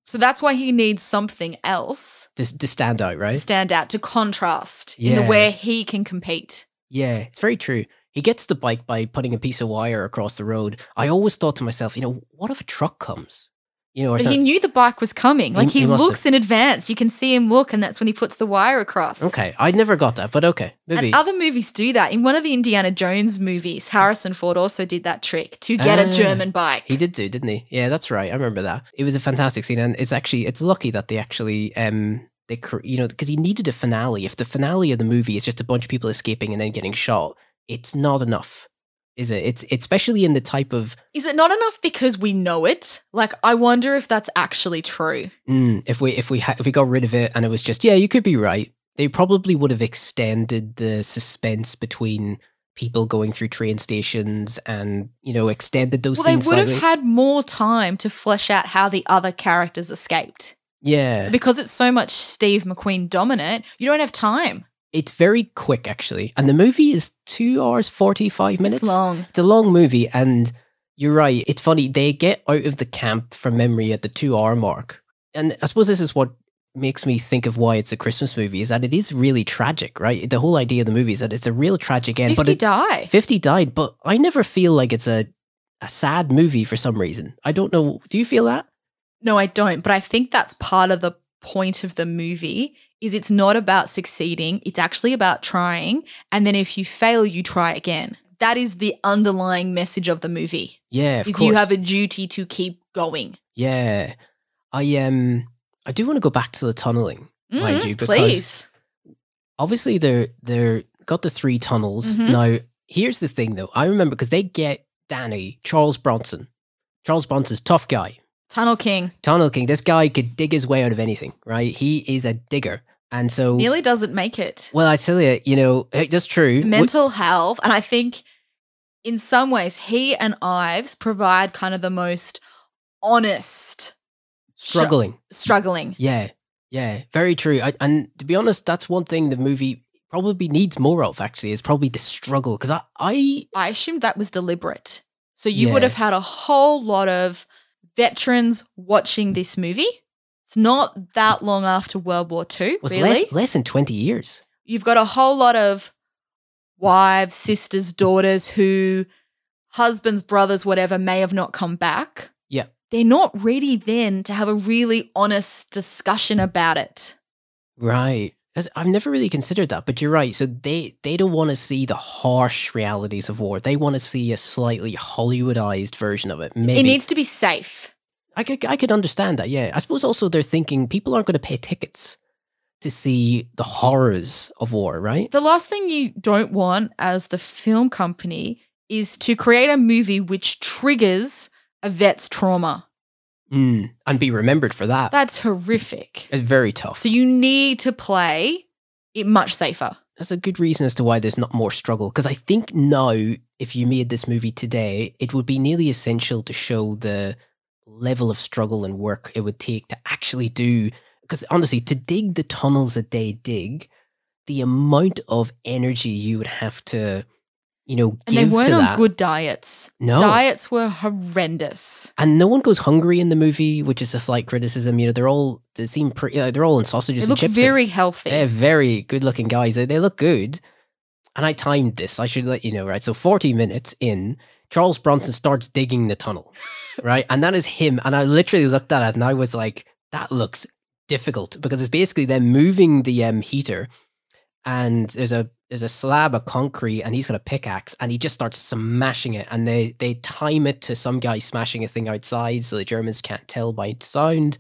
So that's why he needs something else. To stand out, right? Stand out, to contrast in where he can compete. Yeah, it's very true. He gets the bike by putting a piece of wire across the road. I always thought to myself, what if a truck comes? But he knew the bike was coming. He looks in advance. You can see him look, and that's when he puts the wire across. Okay, I never got that, but okay, maybe. And other movies do that. In one of the Indiana Jones movies, Harrison Ford also did that trick to get a German bike. He did too, didn't he? Yeah, that's right. I remember that. It was a fantastic scene, and it's lucky that they actually... because he needed a finale. If the finale of the movie is just a bunch of people escaping and then getting shot, it's not enough, is it? It's especially in the type of... Is it not enough because we know it? I wonder if that's actually true. If we got rid of it and it was just, yeah, you could be right, they probably would have extended the suspense between people going through train stations and, extended those things. Well, they would have had more time to flesh out how the other characters escaped. Yeah. Because it's so much Steve McQueen dominant, you don't have time. It's very quick, actually. And the movie is 2 hours, 45 minutes. It's long. It's a long movie. And you're right. It's funny. They get out of the camp from memory at the 2 hour mark. And I suppose this is what makes me think of why it's a Christmas movie, is that it is really tragic, right? The whole idea of the movie is that it's a real tragic end. 50 died. But I never feel like it's a sad movie for some reason. I don't know. Do you feel that? No, I don't. But I think that's part of the point of the movie, is it's not about succeeding. It's actually about trying. And then if you fail, you try again. That is the underlying message of the movie. Yeah, of course. You have a duty to keep going. Yeah. I do want to go back to the tunnelling, mind you, because please. Obviously they're got the 3 tunnels. Now, here's the thing though. I remember because they get Danny, Charles Bronson. Charles Bronson's tough guy. Tunnel King. Tunnel King. This guy could dig his way out of anything, right? He is a digger. And so... nearly doesn't make it. Well, I tell you, you know, that's true. Mental health. And I think in some ways, he and Ives provide kind of the most honest... Struggling. Yeah. Yeah. Very true. And to be honest, that's one thing the movie probably needs more of, actually, is probably the struggle. Because I assumed that was deliberate. So you would have had a whole lot of... veterans watching this movie. It's not that long after World War II, it was really. Less than 20 years. You've got a whole lot of wives, sisters, daughters who, husbands, brothers, whatever, may have not come back. Yeah. They're not ready then to have a really honest discussion about it. Right. I've never really considered that, but you're right. So they don't want to see the harsh realities of war. They want to see a slightly Hollywoodized version of it. Maybe. It needs to be safe. I could understand that, yeah. I suppose also they're thinking people aren't going to pay tickets to see the horrors of war, right? The last thing you don't want as the film company is to create a movie which triggers a vet's trauma. And be remembered for that. That's horrific. It's very tough. So you need to play it much safer. That's a good reason as to why there's not more struggle. Because I think now, if you made this movie today, it would be nearly essential to show the level of struggle and work it would take to actually do. Because honestly, to dig the tunnels that they dig, the amount of energy you would have to... give and they weren't on good diets. No. Diets were horrendous. And no one goes hungry in the movie, which is a slight criticism. They're all in sausages and chips. They look very healthy. They're very good looking guys. They look good. And I timed this. I should let you know, right? So 40 minutes in, Charles Bronson starts digging the tunnel, right? And that is him. And I literally looked at it and I was like, that looks difficult, because it's basically them moving the heater. And there's a slab of concrete and he's got a pickaxe and he just starts smashing it, and they time it to some guy smashing a thing outside so the Germans can't tell by sound.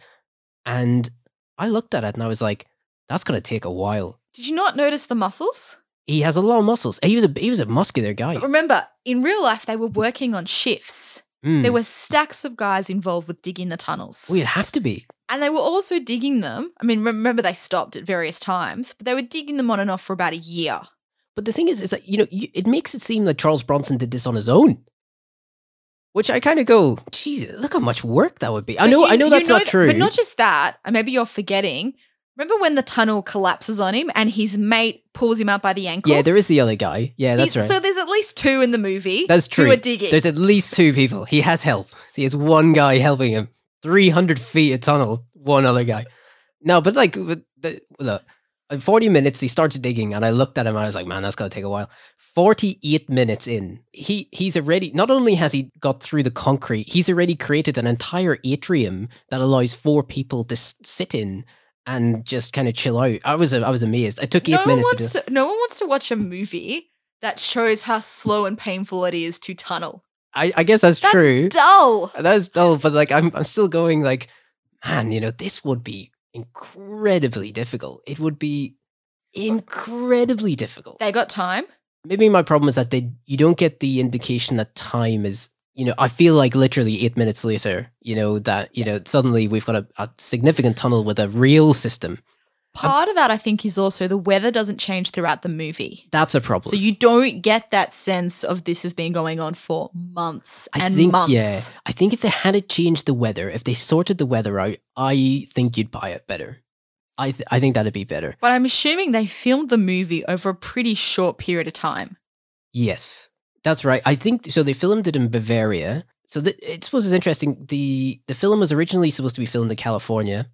And I looked at it and I was like, that's going to take a while. Did you not notice the muscles? He has a lot of muscles. He was a muscular guy. But remember, in real life, they were working on shifts. There were stacks of guys involved with digging the tunnels. Well, you'd have to be. And they were also digging them. I mean, remember they stopped at various times, but they were digging them on and off for about a year. But the thing is that, it makes it seem like Charles Bronson did this on his own, which I kind of go, Jesus, look how much work that would be. I know that's not true. But not just that, and maybe you're forgetting, remember when the tunnel collapses on him and his mate pulls him up by the ankles? Yeah, there is the other guy. Yeah, that's right. So there's at least 2 in the movie. That's true. Who are digging. There's at least 2 people. He has help. So he has one guy helping him. 300 feet of tunnel, one other guy. No, but look. In 40 minutes, he starts digging, and I looked at him, and I was like, man, that's going to take a while. 48 minutes in, he's already, not only has he got through the concrete, he's already created an entire atrium that allows 4 people to sit in and just kind of chill out. I was amazed. It took 8 minutes to do it. No one wants to watch a movie that shows how slow and painful it is to tunnel. I guess that's true. That's dull, but I'm still going like, man, this would be incredibly difficult. It would be incredibly difficult. They got time. Maybe my problem is that you don't get the indication that time is, I feel like literally 8 minutes later, suddenly we've got a significant tunnel with a real system. Part of that, I think, is also the weather doesn't change throughout the movie. That's a problem. So you don't get that sense of this has been going on for months and months. Yeah, I think if they had changed the weather, if they sorted the weather out, I think you'd buy it better. I think that'd be better. But I'm assuming they filmed the movie over a pretty short period of time. Yes, that's right. I think so. They filmed it in Bavaria. So it's supposed to be interesting. The film was originally supposed to be filmed in California.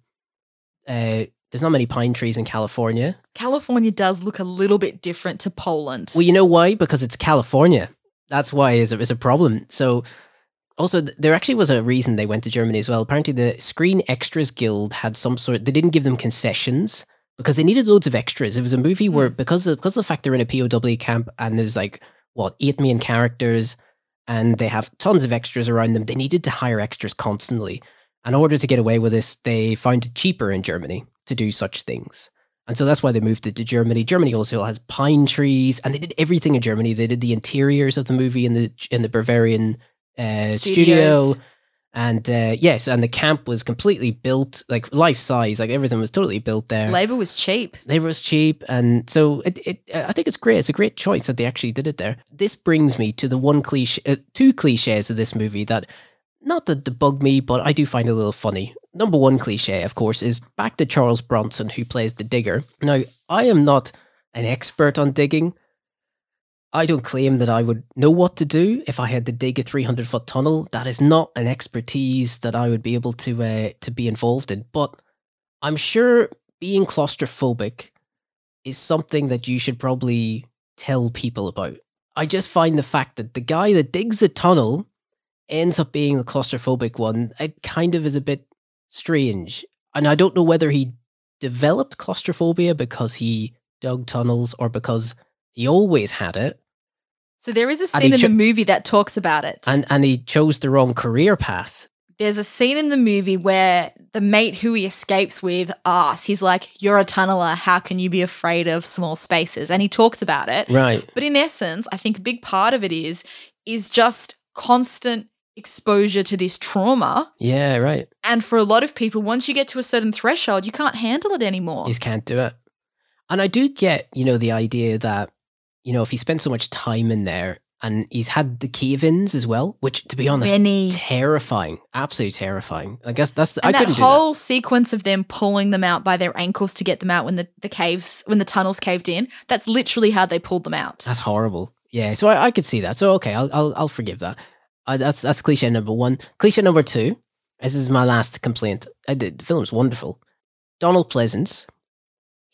There's not many pine trees in California. California does look a little bit different to Poland. Well, you know why? Because it's California. That's why it's a problem. So also, there actually was a reason they went to Germany as well. Apparently, the Screen Extras Guild had some sort... They didn't give them concessions because they needed loads of extras. It was a movie where, because of the fact they're in a POW camp and there's like, what, 8 million characters and they have tons of extras around them, they needed to hire extras constantly. In order to get away with this, they found it cheaper in Germany to do such things. And so that's why they moved it to Germany. Germany also has pine trees, and they did everything in Germany. They did the interiors of the movie in the Bavarian... studio, and yes, and the camp was completely built, like life size, like everything was totally built there. Labor was cheap, and so I think it's great. It's a great choice that they actually did it there. This brings me to the two cliches of this movie that, not that they bug me, but I do find a little funny. Number one cliche, of course, is back to Charles Bronson, who plays the digger. Now, I am not an expert on digging. I don't claim that I would know what to do if I had to dig a 300-foot tunnel. That is not an expertise that I would be able to be involved in. But I'm sure being claustrophobic is something that you should probably tell people about. I just find the fact that the guy that digs a tunnel ends up being the claustrophobic one, it kind of is a bit strange. And I don't know whether he developed claustrophobia because he dug tunnels or because he always had it. So there is a scene in the movie that talks about it. And he chose the wrong career path. There's a scene in the movie where the mate who he escapes with asks, he's like, "You're a tunneler, how can you be afraid of small spaces?" And he talks about it. Right. But in essence, I think a big part of it is just constant exposure to this trauma. Yeah, right. And for a lot of people, once you get to a certain threshold, you can't handle it anymore. You just can't do it. And I do get, you know, the idea that, you know, if he spent so much time in there, and he's had the cave-ins as well, which, to be honest, terrifying, absolutely terrifying. I guess that's I couldn't do that. And that whole sequence of them pulling them out by their ankles to get them out when the tunnels caved in. That's literally how they pulled them out. That's horrible. Yeah, so I could see that. So okay, I'll forgive that. That's cliche number one. Cliche number two. This is my last complaint. The film's wonderful. Donald Pleasance.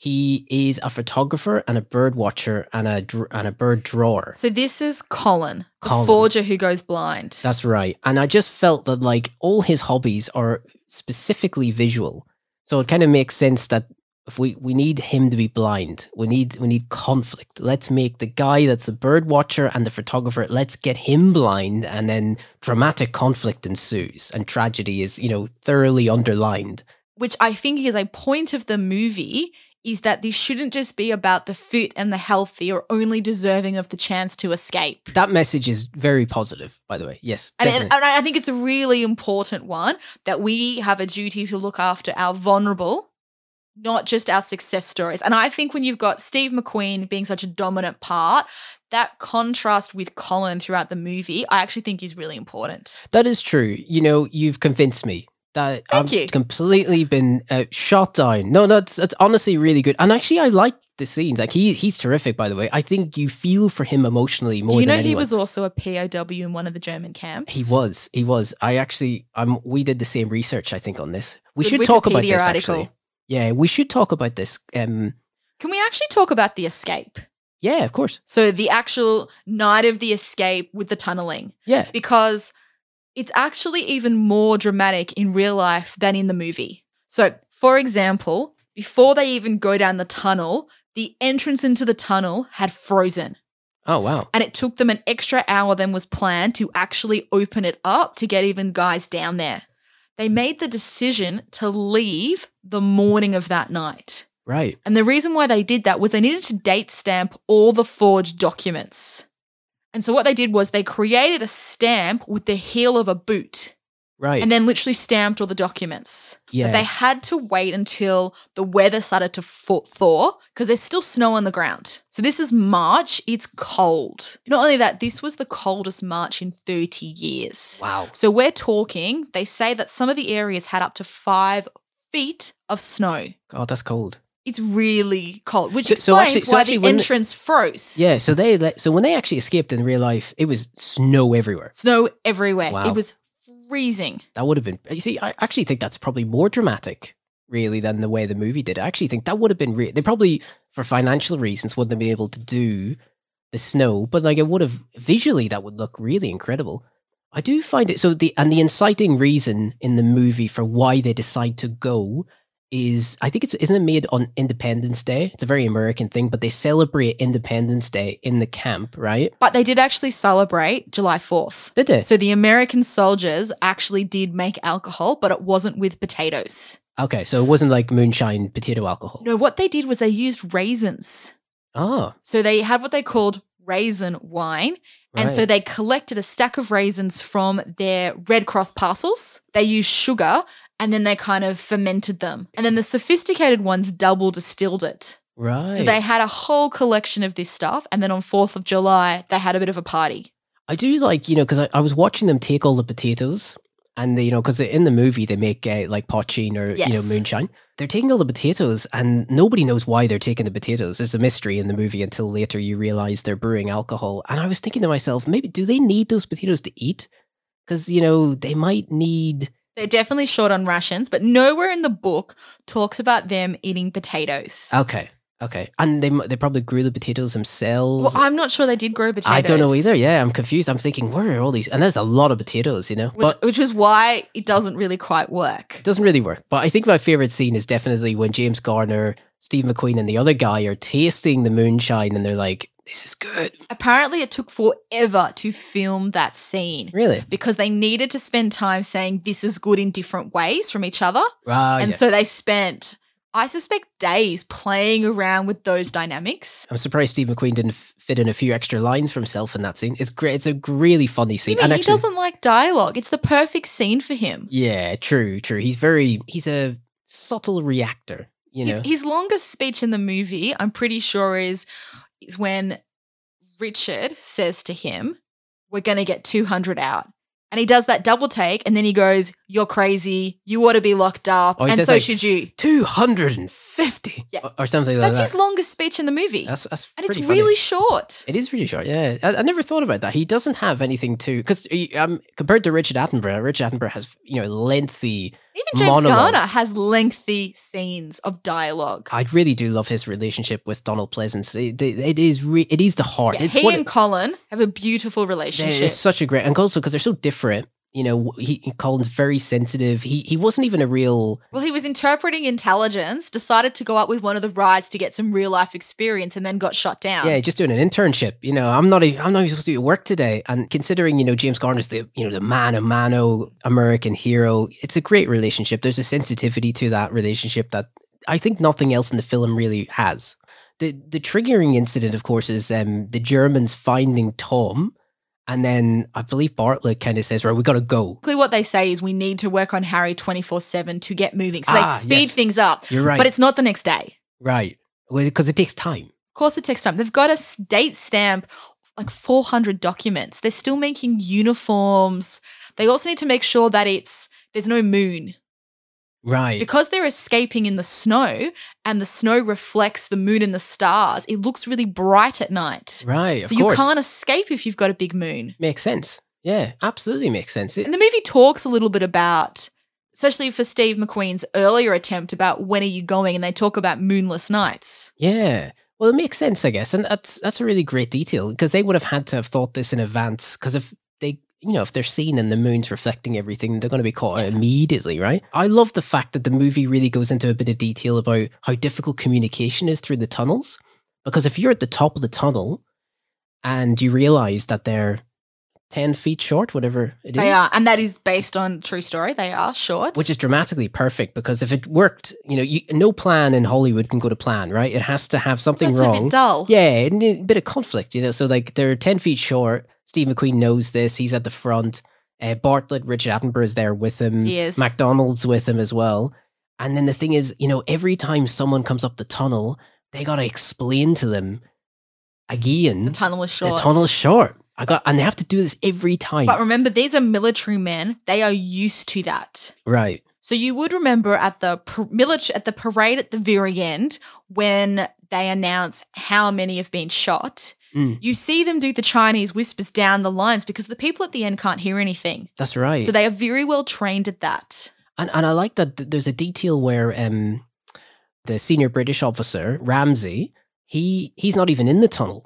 He is a photographer and a bird watcher and a bird drawer. So this is Colin, the forger who goes blind. That's right. And I just felt that like all his hobbies are specifically visual. So it kind of makes sense that if we need him to be blind, we need conflict. Let's make the guy that's the bird watcher and the photographer, let's get him blind, and then dramatic conflict ensues and tragedy is, you know, thoroughly underlined. Which I think is a point of the movie, is that this shouldn't just be about the fit and the healthy or only deserving of the chance to escape. That message is very positive, by the way. Yes, and I think it's a really important one, that we have a duty to look after our vulnerable, not just our success stories. And I think when you've got Steve McQueen being such a dominant part, that contrast with Colin throughout the movie, I actually think is really important. That is true. You know, you've convinced me. That I've completely been shot down. No, it's honestly really good. And actually, I like the scenes. Like he's terrific, by the way. I think you feel for him emotionally more than anyone. Do you know he was also a POW in one of the German camps? He was. I actually, we did the same research, I think, on this. We should talk about this, actually. Yeah, we should talk about this. Can we actually talk about the escape? Yeah, of course. So the actual night of the escape with the tunneling. Yeah. Because... it's actually even more dramatic in real life than in the movie. So, for example, before they even go down the tunnel, the entrance into the tunnel had frozen. Oh, wow. And it took them an extra hour than was planned to actually open it up to get even guys down there. They made the decision to leave the morning of that night. Right. And the reason why they did that was they needed to date stamp all the forged documents. And so what they did was they created a stamp with the heel of a boot. Right. And then literally stamped all the documents. Yeah. But they had to wait until the weather started to thaw because there's still snow on the ground. So this is March. It's cold. Not only that, this was the coldest March in 30 years. Wow. So we're talking, they say that some of the areas had up to 5 feet of snow. Oh, that's cold. It's really cold, which explains why the entrance froze. Yeah, so when they actually escaped in real life, it was snow everywhere. Snow everywhere. Wow. It was freezing. That would have been, you see, I actually think that's probably more dramatic, really, than the way the movie did. I actually think that would have been, they probably, for financial reasons, wouldn't have been able to do the snow, but like it would have, visually, that would look really incredible. I do find it, the inciting reason in the movie for why they decide to go is, I think isn't it made on Independence Day? It's a very American thing, but they celebrate Independence Day in the camp, right? But they did actually celebrate July 4th. Did they? So the American soldiers actually did make alcohol, but it wasn't with potatoes. Okay, so it wasn't like moonshine potato alcohol. No, what they did was they used raisins. Oh. So they had what they called raisin wine. Right. And so they collected a stack of raisins from their Red Cross parcels. They used sugar and then they kind of fermented them. And then the sophisticated ones double distilled it. Right. So they had a whole collection of this stuff. And then on 4th of July, they had a bit of a party. I do like, you know, because I was watching them take all the potatoes and, they, you know, because in the movie they make like poaching or, yes, you know, moonshine. They're taking all the potatoes and nobody knows why they're taking the potatoes. It's a mystery in the movie until later you realize they're brewing alcohol. And I was thinking to myself, maybe do they need those potatoes to eat? Because, you know, they might need... They're definitely short on rations, but nowhere in the book talks about them eating potatoes. Okay, okay. And they probably grew the potatoes themselves. Well, I'm not sure they did grow potatoes. I don't know either. Yeah, I'm confused. I'm thinking, where are all these? And there's a lot of potatoes, you know. Which is why it doesn't really quite work. It doesn't really work. But I think my favourite scene is definitely when James Garner, Steve McQueen and the other guy are tasting the moonshine and they're like, this is good. Apparently it took forever to film that scene. Really? Because they needed to spend time saying this is good in different ways from each other. And yes, so they spent, I suspect, days playing around with those dynamics. I'm surprised Steve McQueen didn't fit in a few extra lines for himself in that scene. It's great. It's a really funny scene. Yeah, and he doesn't like dialogue. It's the perfect scene for him. Yeah, true, true. He's a subtle reactor, you know. His longest speech in the movie, I'm pretty sure, is when Richard says to him, we're going to get 200 out. And he does that double take and then he goes, you're crazy, you ought to be locked up, and so like, should you. 250 yeah. or something like that. That's his longest speech in the movie. That's and it's funny. Really short. It is really short, yeah. I never thought about that. He doesn't have anything to, because compared to Richard Attenborough has, you know, lengthy even James monologues. Garner has lengthy scenes of dialogue. I really do love his relationship with Donald Pleasance. It is the heart. Yeah, he and Colin have a beautiful relationship. It's such a great, and also because they're so different. You know, Colin's very sensitive. He wasn't even a real... Well, he was interpreting intelligence, decided to go up with one of the rides to get some real-life experience and then got shot down. Yeah, just doing an internship. You know, I'm not even supposed to be at work today. And considering, you know, James Garner's the mano-mano American hero, it's a great relationship. There's a sensitivity to that relationship that I think nothing else in the film really has. The triggering incident, of course, is the Germans finding Tom... And then I believe Bartlett kind of says, right, we got to go. Basically what they say is we need to work on Harry 24/7 to get moving. So they speed things up. You're right. But it's not the next day. Right. Well, because it takes time. Of course it takes time. They've got a date stamp, like 400 documents. They're still making uniforms. They also need to make sure that there's no moon. Right. Because they're escaping in the snow and the snow reflects the moon and the stars, it looks really bright at night. Right, of course. So you can't escape if you've got a big moon. Makes sense. Yeah, absolutely makes sense. And the movie talks a little bit about, especially for Steve McQueen's earlier attempt, about when are you going, and they talk about moonless nights. Yeah. Well, it makes sense, I guess. And that's a really great detail because they would have had to have thought this in advance because if they... You know, if they're seen and the moon's reflecting everything, they're going to be caught immediately, right? I love the fact that the movie really goes into a bit of detail about how difficult communication is through the tunnels. Because if you're at the top of the tunnel and you realize that they're 10 feet short, whatever it is. They are, and that is based on true story. They are short. Which is dramatically perfect because if it worked, you know, no plan in Hollywood can go to plan, right? It has to have something wrong. It's a bit dull. Yeah, and a bit of conflict, you know. So like they're 10 feet short. Steve McQueen knows this. He's at the front. Bartlett, Richard Attenborough is there with him. Yes. McDonald's with him as well. And then the thing is, you know, every time someone comes up the tunnel, they got to explain to them again. The tunnel is short. The tunnel is short. And they have to do this every time. But remember, these are military men. They are used to that. Right. So you would remember at the parade at the very end when they announce how many have been shot. Mm. You see them do the Chinese whispers down the lines because the people at the end can't hear anything. That's right. So they are very well trained at that. And I like that there's a detail where the senior British officer, Ramsay, he's not even in the tunnel.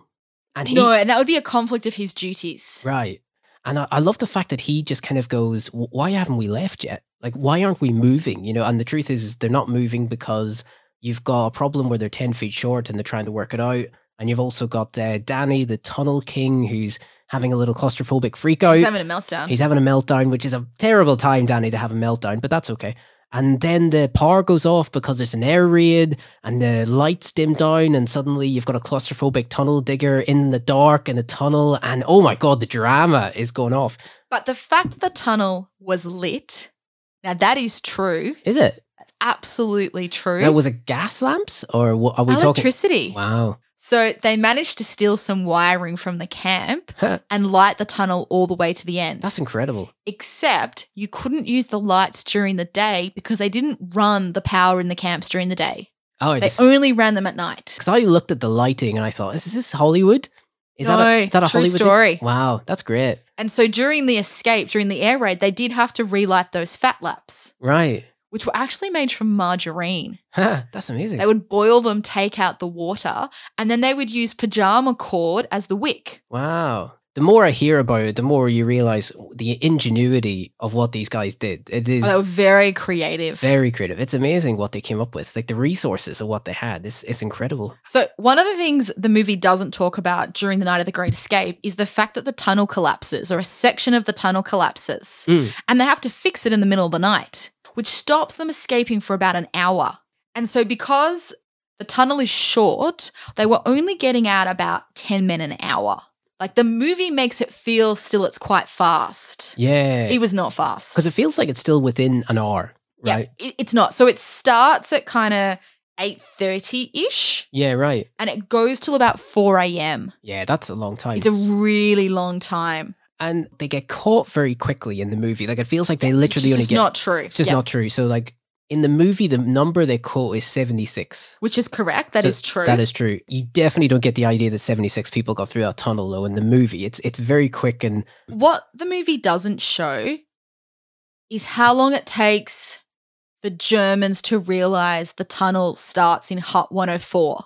And that would be a conflict of his duties. Right. And I love the fact that he just kind of goes, why haven't we left yet? Like, why aren't we moving? You know, and the truth is they're not moving because you've got a problem where they're 10 feet short and they're trying to work it out. And you've also got Danny, the tunnel king, who's having a little claustrophobic freakout. He's having a meltdown. He's having a meltdown, which is a terrible time, Danny, to have a meltdown, but that's okay. And then the power goes off because there's an air raid and the lights dim down and suddenly you've got a claustrophobic tunnel digger in the dark in a tunnel and oh my God, the drama is going off. But the fact the tunnel was lit, now that is true. Is it? That's absolutely true. Now, was it gas lamps or what are we talking? Electricity. Wow. So they managed to steal some wiring from the camp and light the tunnel all the way to the end. That's incredible. Except you couldn't use the lights during the day because they didn't run the power in the camps during the day. Oh, they only ran them at night. Because I looked at the lighting and I thought, is this Hollywood? Is that a true Hollywood story? Thing? Wow, that's great. And so during the escape, during the air raid, they did have to relight those fat laps. Right. Which were actually made from margarine. That's amazing. They would boil them, take out the water, and then they would use pajama cord as the wick. Wow. The more I hear about it, the more you realize the ingenuity of what these guys did. It is they were very creative. Very creative. It's amazing what they came up with, like the resources of what they had. It's incredible. So one of the things the movie doesn't talk about during the night of the Great Escape is the fact that the tunnel collapses or a section of the tunnel collapses and they have to fix it in the middle of the night, which stops them escaping for about an hour. And so because the tunnel is short, they were only getting out about 10 men an hour. Like the movie makes it feel still it's quite fast. Yeah. It was not fast. Because it feels like it's still within an hour, right? Yeah, it's not. So it starts at kind of 8:30-ish. Yeah, right. And it goes till about 4 a.m. Yeah, that's a long time. It's a really long time. And they get caught very quickly in the movie. Like it feels like they literally only get... It's not true. It's just not true. So like in the movie, the number they quote is 76. Which is correct. That is true. That is true. You definitely don't get the idea that 76 people got through that tunnel though in the movie. It's very quick and... What the movie doesn't show is how long it takes the Germans to realize the tunnel starts in Hut 104.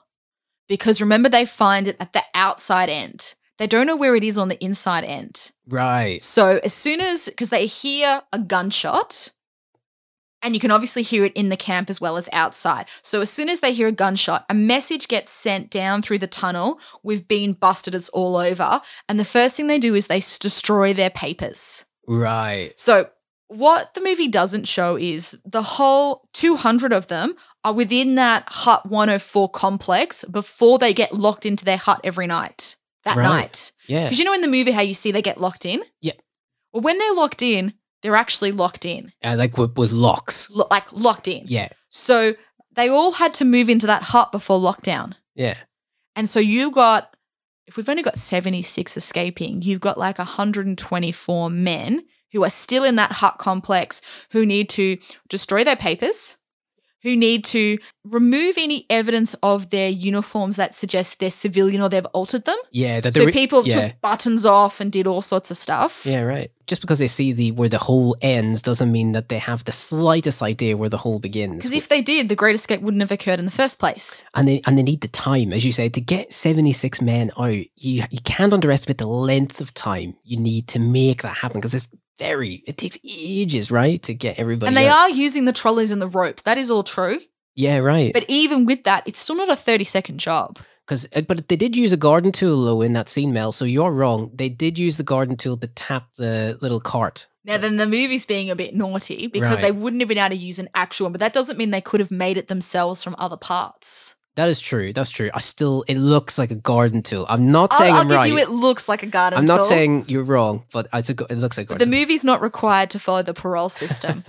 Because remember they find it at the outside end. They don't know where it is on the inside end. Right. So as soon as, because they hear a gunshot and you can obviously hear it in the camp as well as outside. So as soon as they hear a gunshot, a message gets sent down through the tunnel. We've been busted. It's all over. And the first thing they do is they destroy their papers. Right. So what the movie doesn't show is the whole 200 of them are within that Hut 104 complex before they get locked into their hut every night. That night. Yeah. Because you know in the movie how you see they get locked in? Yeah. Well, when they're locked in, they're actually locked in. Like with locks. Like locked in. Yeah. So they all had to move into that hut before lockdown. Yeah. And so you got, if we've only got 76 escaping, you've got like 124 men who are still in that hut complex who need to destroy their papers, who need to remove any evidence of their uniforms that suggests they're civilian or they've altered them. Yeah. So people took buttons off and did all sorts of stuff. Yeah, right. Just because they see where the hole ends doesn't mean that they have the slightest idea where the hole begins. Because if they did, the Great Escape wouldn't have occurred in the first place. And they need the time, as you say, to get 76 men out. You can't underestimate the length of time you need to make that happen because it's it takes ages, right, to get everybody And they out. Are using the trolleys and the ropes. That is all true. Yeah, right. But even with that, it's still not a 30-second job. But they did use a garden tool, though, in that scene, Mel, so you're wrong. They did use the garden tool to tap the little cart. Now, then the movie's being a bit naughty because they wouldn't have been able to use an actual one, but that doesn't mean they could have made it themselves from other parts. That is true. That's true. I still, it looks like a garden tool. I'm not saying I'm right. I'll give you it looks like a garden tool. I'm not saying you're wrong, but it looks like a garden tool. The movie's not required to follow the parole system.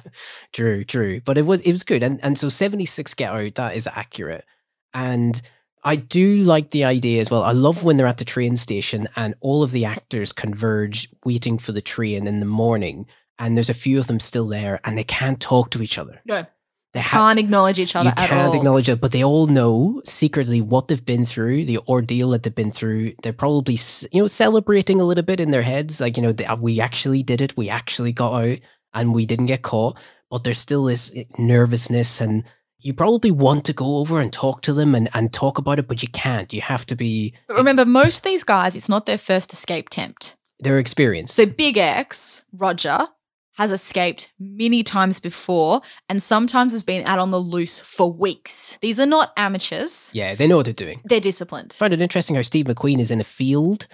True, true. But it was good. And so 76 Ghetto, that is accurate. And I do like the idea as well. I love when they're at the train station and all of the actors converge waiting for the train in the morning. And there's a few of them still there and they can't talk to each other. No. They can't acknowledge each other at all. You can't acknowledge it, but they all know secretly what they've been through, the ordeal that they've been through. They're probably, you know, celebrating a little bit in their heads, like, you know, we actually did it, we actually got out, and we didn't get caught. But there's still this nervousness, and you probably want to go over and talk to them and talk about it, but you can't. You have to be. But remember, most of these guys, it's not their first escape attempt. They're experienced. So Big X, Roger, has escaped many times before and sometimes has been out on the loose for weeks. These are not amateurs. Yeah, they know what they're doing. They're disciplined. I find it interesting how Steve McQueen is in a field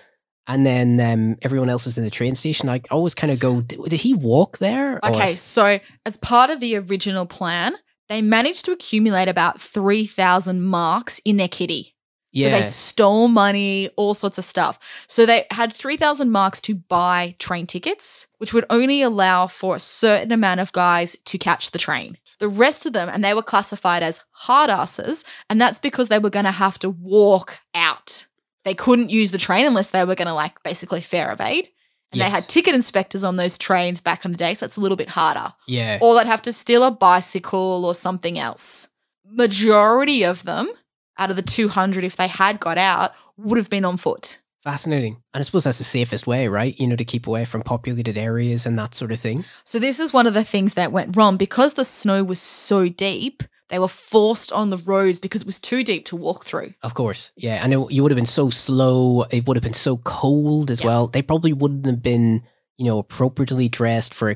and then everyone else is in the train station. I always kind of go, did he walk there? Okay, or? So as part of the original plan, they managed to accumulate about 3,000 marks in their kitty. Yeah. So they stole money, all sorts of stuff. So they had 3,000 marks to buy train tickets, which would only allow for a certain amount of guys to catch the train. The rest of them, and they were classified as hard asses, and that's because they were going to have to walk out. They couldn't use the train unless they were going to like basically fare evade. And yes, they had ticket inspectors on those trains back in the day, so that's a little bit harder. Yeah. Or they'd have to steal a bicycle or something else. Majority of them, out of the 200, if they had got out, would have been on foot. Fascinating. And I suppose that's the safest way, right? You know, to keep away from populated areas and that sort of thing. So this is one of the things that went wrong. Because the snow was so deep, they were forced on the roads because it was too deep to walk through. Of course. Yeah. And you would have been so slow. It would have been so cold as well. They probably wouldn't have been, you know, appropriately dressed for,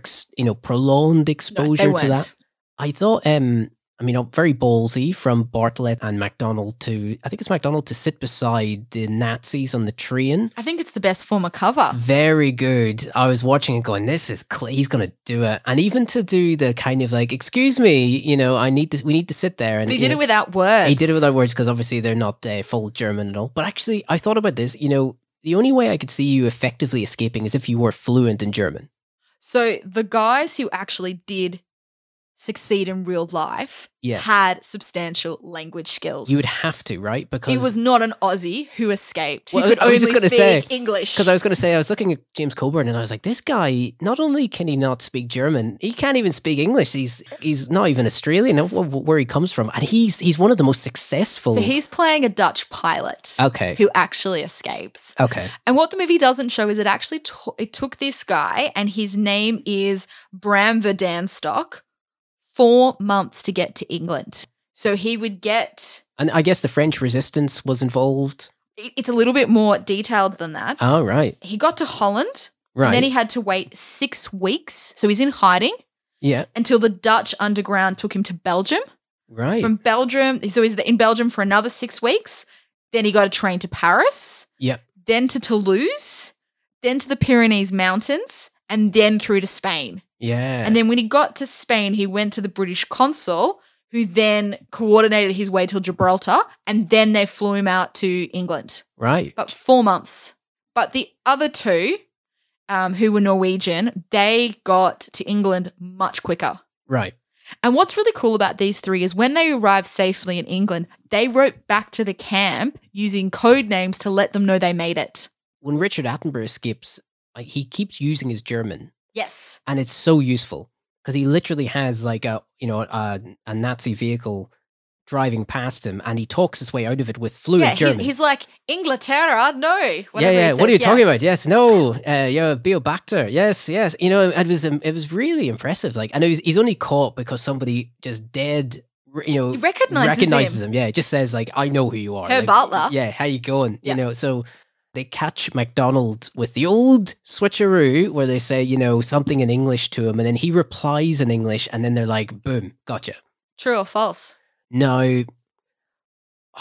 prolonged exposure to that. I thought, very ballsy from Bartlett and MacDonald to sit beside the Nazis on the train. I think it's the best form of cover. Very good. I was watching it going, this is he's going to do it. And even to do the kind of like, excuse me, I need this, we need to sit there. And he did it without words. He did it without words because obviously they're not full German at all. But actually, I thought about this, the only way I could see you effectively escaping is if you were fluent in German. So the guys who actually did succeed in real life, yeah, had substantial language skills. You would have to, right? Because it was not an Aussie who escaped. Well, who could only speak English. Because I was going to say, I was looking at James Coburn and I was like, this guy, not only can he not speak German, he can't even speak English. He's not even Australian, where he comes from. And he's one of the most successful. So he's playing a Dutch pilot, okay, who actually escapes. Okay. And what the movie doesn't show is it actually took this guy, and his name is Bram Verdanstock, 4 months to get to England. So he would get... And I guess the French resistance was involved. It's a little bit more detailed than that. Oh, right. He got to Holland. Right. And then he had to wait 6 weeks. So he's in hiding. Yeah. Until the Dutch underground took him to Belgium. Right. From Belgium. So he's in Belgium for another 6 weeks. Then he got a train to Paris. Yeah. Then to Toulouse. Then to the Pyrenees Mountains. And then through to Spain. Yeah. And then when he got to Spain, he went to the British consul, who then coordinated his way till Gibraltar, and then they flew him out to England. Right. But 4 months. But the other two, who were Norwegian, they got to England much quicker. Right. And what's really cool about these three is when they arrived safely in England, they wrote back to the camp using code names to let them know they made it. When Richard Attenborough escapes, he keeps using his German. Yes. And it's so useful because he literally has like a Nazi vehicle driving past him and he talks his way out of it with fluent German. He's like, Inglaterra, no. Yeah. What are you talking about? Yes, no. You're a biobacter. Yes. It was really impressive. Like, and he's only caught because somebody just he recognizes him. Yeah. It just says like, I know who you are. Herr Butler. Yeah. How you going? Yeah. So they catch MacDonald with the old switcheroo where they say, something in English to him and then he replies in English and then they're like, boom, gotcha. True or false? No,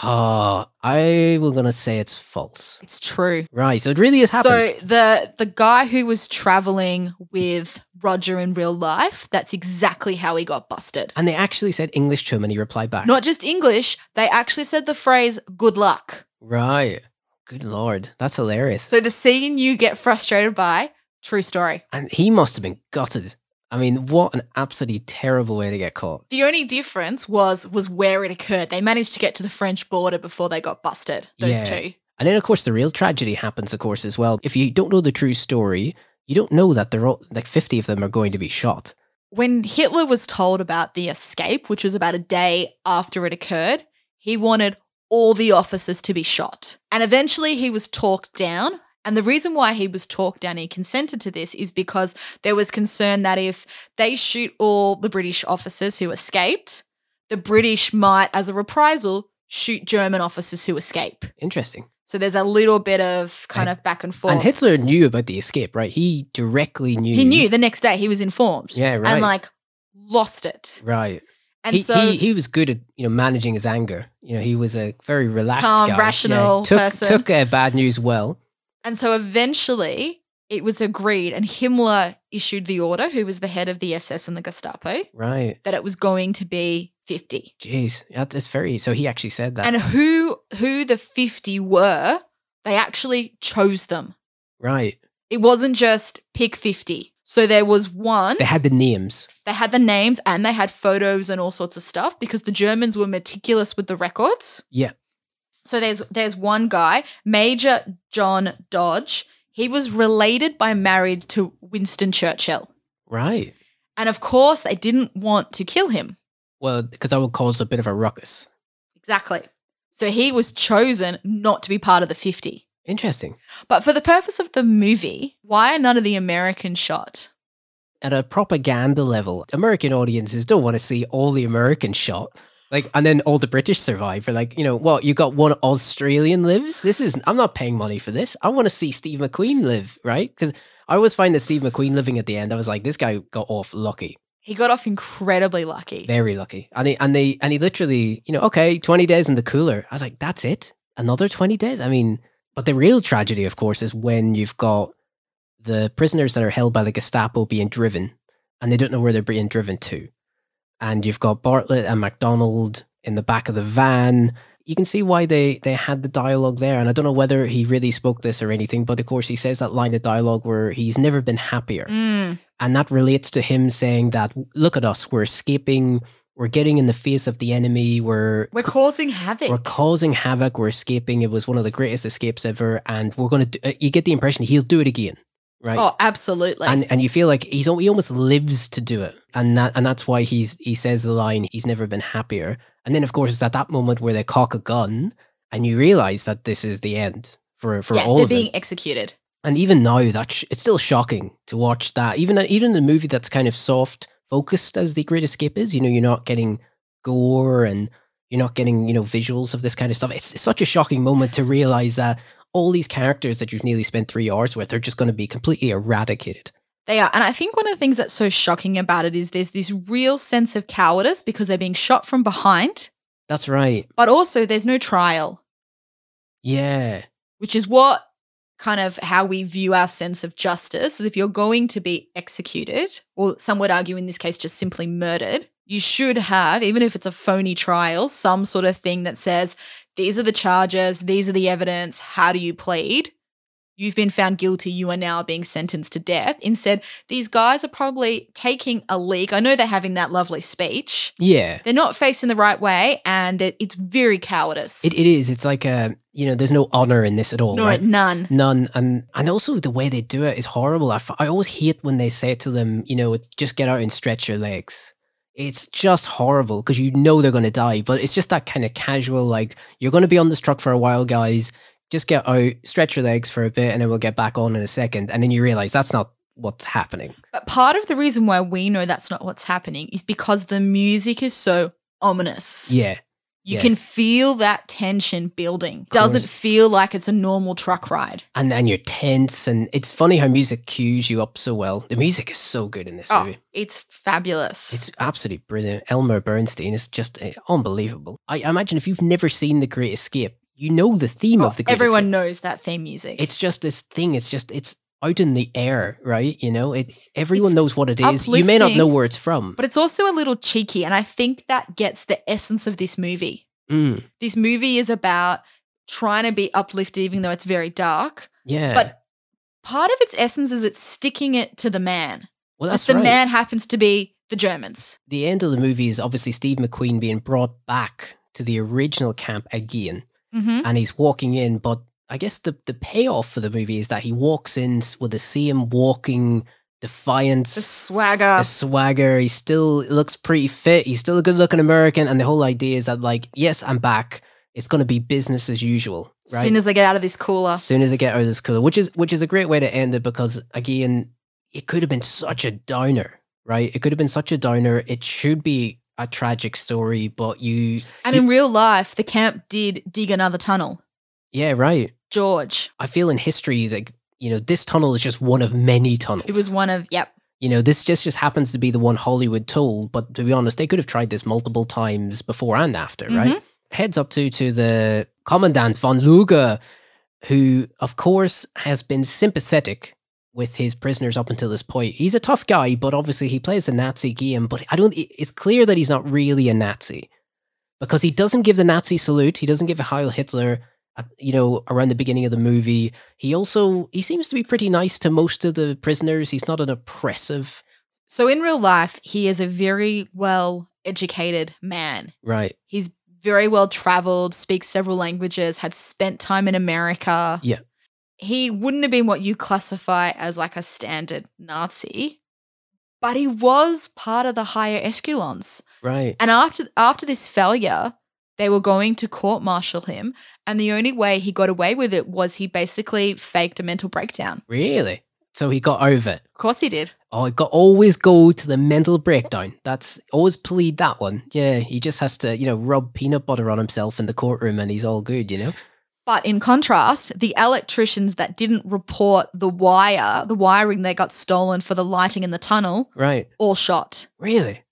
I was going to say it's false. It's true. Right. So it really has happened. So the guy who was traveling with Roger in real life, that's exactly how he got busted. And they actually said English to him and he replied back. Not just English. They actually said the phrase, good luck. Right. Good Lord. That's hilarious. So the scene you get frustrated by, true story. And he must have been gutted. I mean, what an absolutely terrible way to get caught. The only difference was where it occurred. They managed to get to the French border before they got busted, those two. And then, of course, the real tragedy happens, of course, as well. If you don't know the true story, you don't know that they're all, like 50 of them are going to be shot. When Hitler was told about the escape, which was about a day after it occurred, he wanted all the officers to be shot. And eventually he was talked down. And the reason why he was talked down, he consented to this, is because there was concern that if they shoot all the British officers who escaped, the British might, as a reprisal, shoot German officers who escape. Interesting. So there's a little bit of kind of back and forth. And Hitler knew about the escape, right? He directly knew. He knew the next day. He was informed. Yeah, right. And lost it. Right. And he was good at managing his anger. He was a very relaxed, calm, guy. Rational person. Took bad news well. And so eventually it was agreed, and Himmler issued the order, who was the head of the SS and the Gestapo, right, that it was going to be 50. Jeez, that's very, so he actually said that. And who the 50 were, they actually chose them. Right. It wasn't just pick 50. So there was one. They had the names. They had the names and they had photos and all sorts of stuff because the Germans were meticulous with the records. Yeah. So there's one guy, Major John Dodge. He was related by marriage to Winston Churchill. Right. And of course, they didn't want to kill him. Well, because that would cause a bit of a ruckus. Exactly. So he was chosen not to be part of the 50. Interesting. But for the purpose of the movie, why are none of the Americans shot? At a propaganda level, American audiences don't want to see all the Americans shot. And then all the British survive. Well, you got one Australian lives? I'm not paying money for this. I want to see Steve McQueen live, right? Because I always find that Steve McQueen living at the end, I was like, this guy got off lucky. He got off incredibly lucky. Very lucky. And he literally, okay, 20 days in the cooler. I was like, that's it? Another 20 days? I mean, but the real tragedy, of course, is when you've got the prisoners that are held by the Gestapo being driven, and they don't know where they're being driven to. And you've got Bartlett and MacDonald in the back of the van. You can see why they had the dialogue there. And I don't know whether he really spoke this or anything, but of course he says that line of dialogue where he's never been happier. Mm. And that relates to him saying that, look at us, we're escaping, we're getting in the face of the enemy, we're causing havoc. We're causing havoc, we're escaping. It was one of the greatest escapes ever. And we're going to, you get the impression he'll do it again. Right. Oh, absolutely. And you feel like he almost lives to do it. And that's why he says the line, he's never been happier. And then, of course, it's at that moment where they cock a gun and you realize that this is the end for all of them. They're being executed. And even now, it's still shocking to watch that. Even the movie that's kind of soft focused as The Great Escape is, you're not getting gore and you're not getting, visuals of this kind of stuff. It's such a shocking moment to realize that all these characters that you've nearly spent 3 hours with are just going to be completely eradicated. They are. And I think one of the things that's so shocking about it is there's this real sense of cowardice because they're being shot from behind. That's right. But also there's no trial. Yeah. Which is what kind of how we view our sense of justice is if you're going to be executed, or some would argue in this case just simply murdered, you should have, even if it's a phony trial, some sort of thing that says, these are the charges, these are the evidence, how do you plead? You've been found guilty, you are now being sentenced to death. Instead, these guys are probably taking a leak. I know they're having that lovely speech. Yeah. They're not faced in the right way, and it's very cowardice. It is. It's like, there's no honour in this at all. No, right? None. And also the way they do it is horrible. I always hate when they say to them, just get out and stretch your legs. It's just horrible because they're going to die, but it's just that kind of casual, you're going to be on this truck for a while, guys. Just get out, stretch your legs for a bit, and then we'll get back on in a second. And then you realize that's not what's happening. But part of the reason why we know that's not what's happening is because the music is so ominous. Yeah. You can feel that tension building. Doesn't feel like it's a normal truck ride. And then you're tense, and it's funny how music cues you up so well. The music is so good in this movie. It's fabulous. It's absolutely brilliant. Elmer Bernstein is just unbelievable. I imagine if you've never seen The Great Escape, you know the theme of The Great Escape. Everyone knows that theme music. It's just this thing. It's just, it's out in the air, right? You know, everyone knows what it is. You may not know where it's from. But it's also a little cheeky, and I think that gets the essence of this movie. Mm. This movie is about trying to be uplifting, even though it's very dark. Yeah. But part of its essence is it's sticking it to the man. Well, that's right. The man happens to be the Germans. The end of the movie is obviously Steve McQueen being brought back to the original camp again, and he's walking in, but I guess the payoff for the movie is that he walks in with the same walking defiance. The swagger. The swagger. He still looks pretty fit. He's still a good-looking American. And the whole idea is that, like, yes, I'm back. It's going to be business as usual, right? As soon as I get out of this cooler. As soon as I get out of this cooler, which is a great way to end it because, again, it could have been such a downer, right? It could have been such a downer. It should be a tragic story, but you... And in real life, the camp did dig another tunnel. Yeah, right. George. I feel in history that, you know, this tunnel is just one of many tunnels. It was one of, yep. You know, this just happens to be the one Hollywood told, but to be honest, they could have tried this multiple times before and after, right? Heads up to the Commandant von Luger, who, of course, has been sympathetic with his prisoners up until this point. He's a tough guy, but obviously he plays a Nazi game, but it's clear that he's not really a Nazi because he doesn't give the Nazi salute. He doesn't give a Heil Hitler. You know, around the beginning of the movie, he seems to be pretty nice to most of the prisoners. He's not an oppressive. So in real life, he is a very well-educated man. Right. He's very well-traveled, speaks several languages, had spent time in America. Yeah. He wouldn't have been what you classify as like a standard Nazi, but he was part of the higher echelons. Right. And after this failure, they were going to court-martial him, and the only way he got away with it was he basically faked a mental breakdown. Really? So he got over it? Of course he did. Oh, he always go to the mental breakdown. That's always plead that one. Yeah, he just has to, you know, rub peanut butter on himself in the courtroom and he's all good, you know? But in contrast, the electricians that didn't report the wiring they got stolen for the lighting in the tunnel, right, all shot. Really?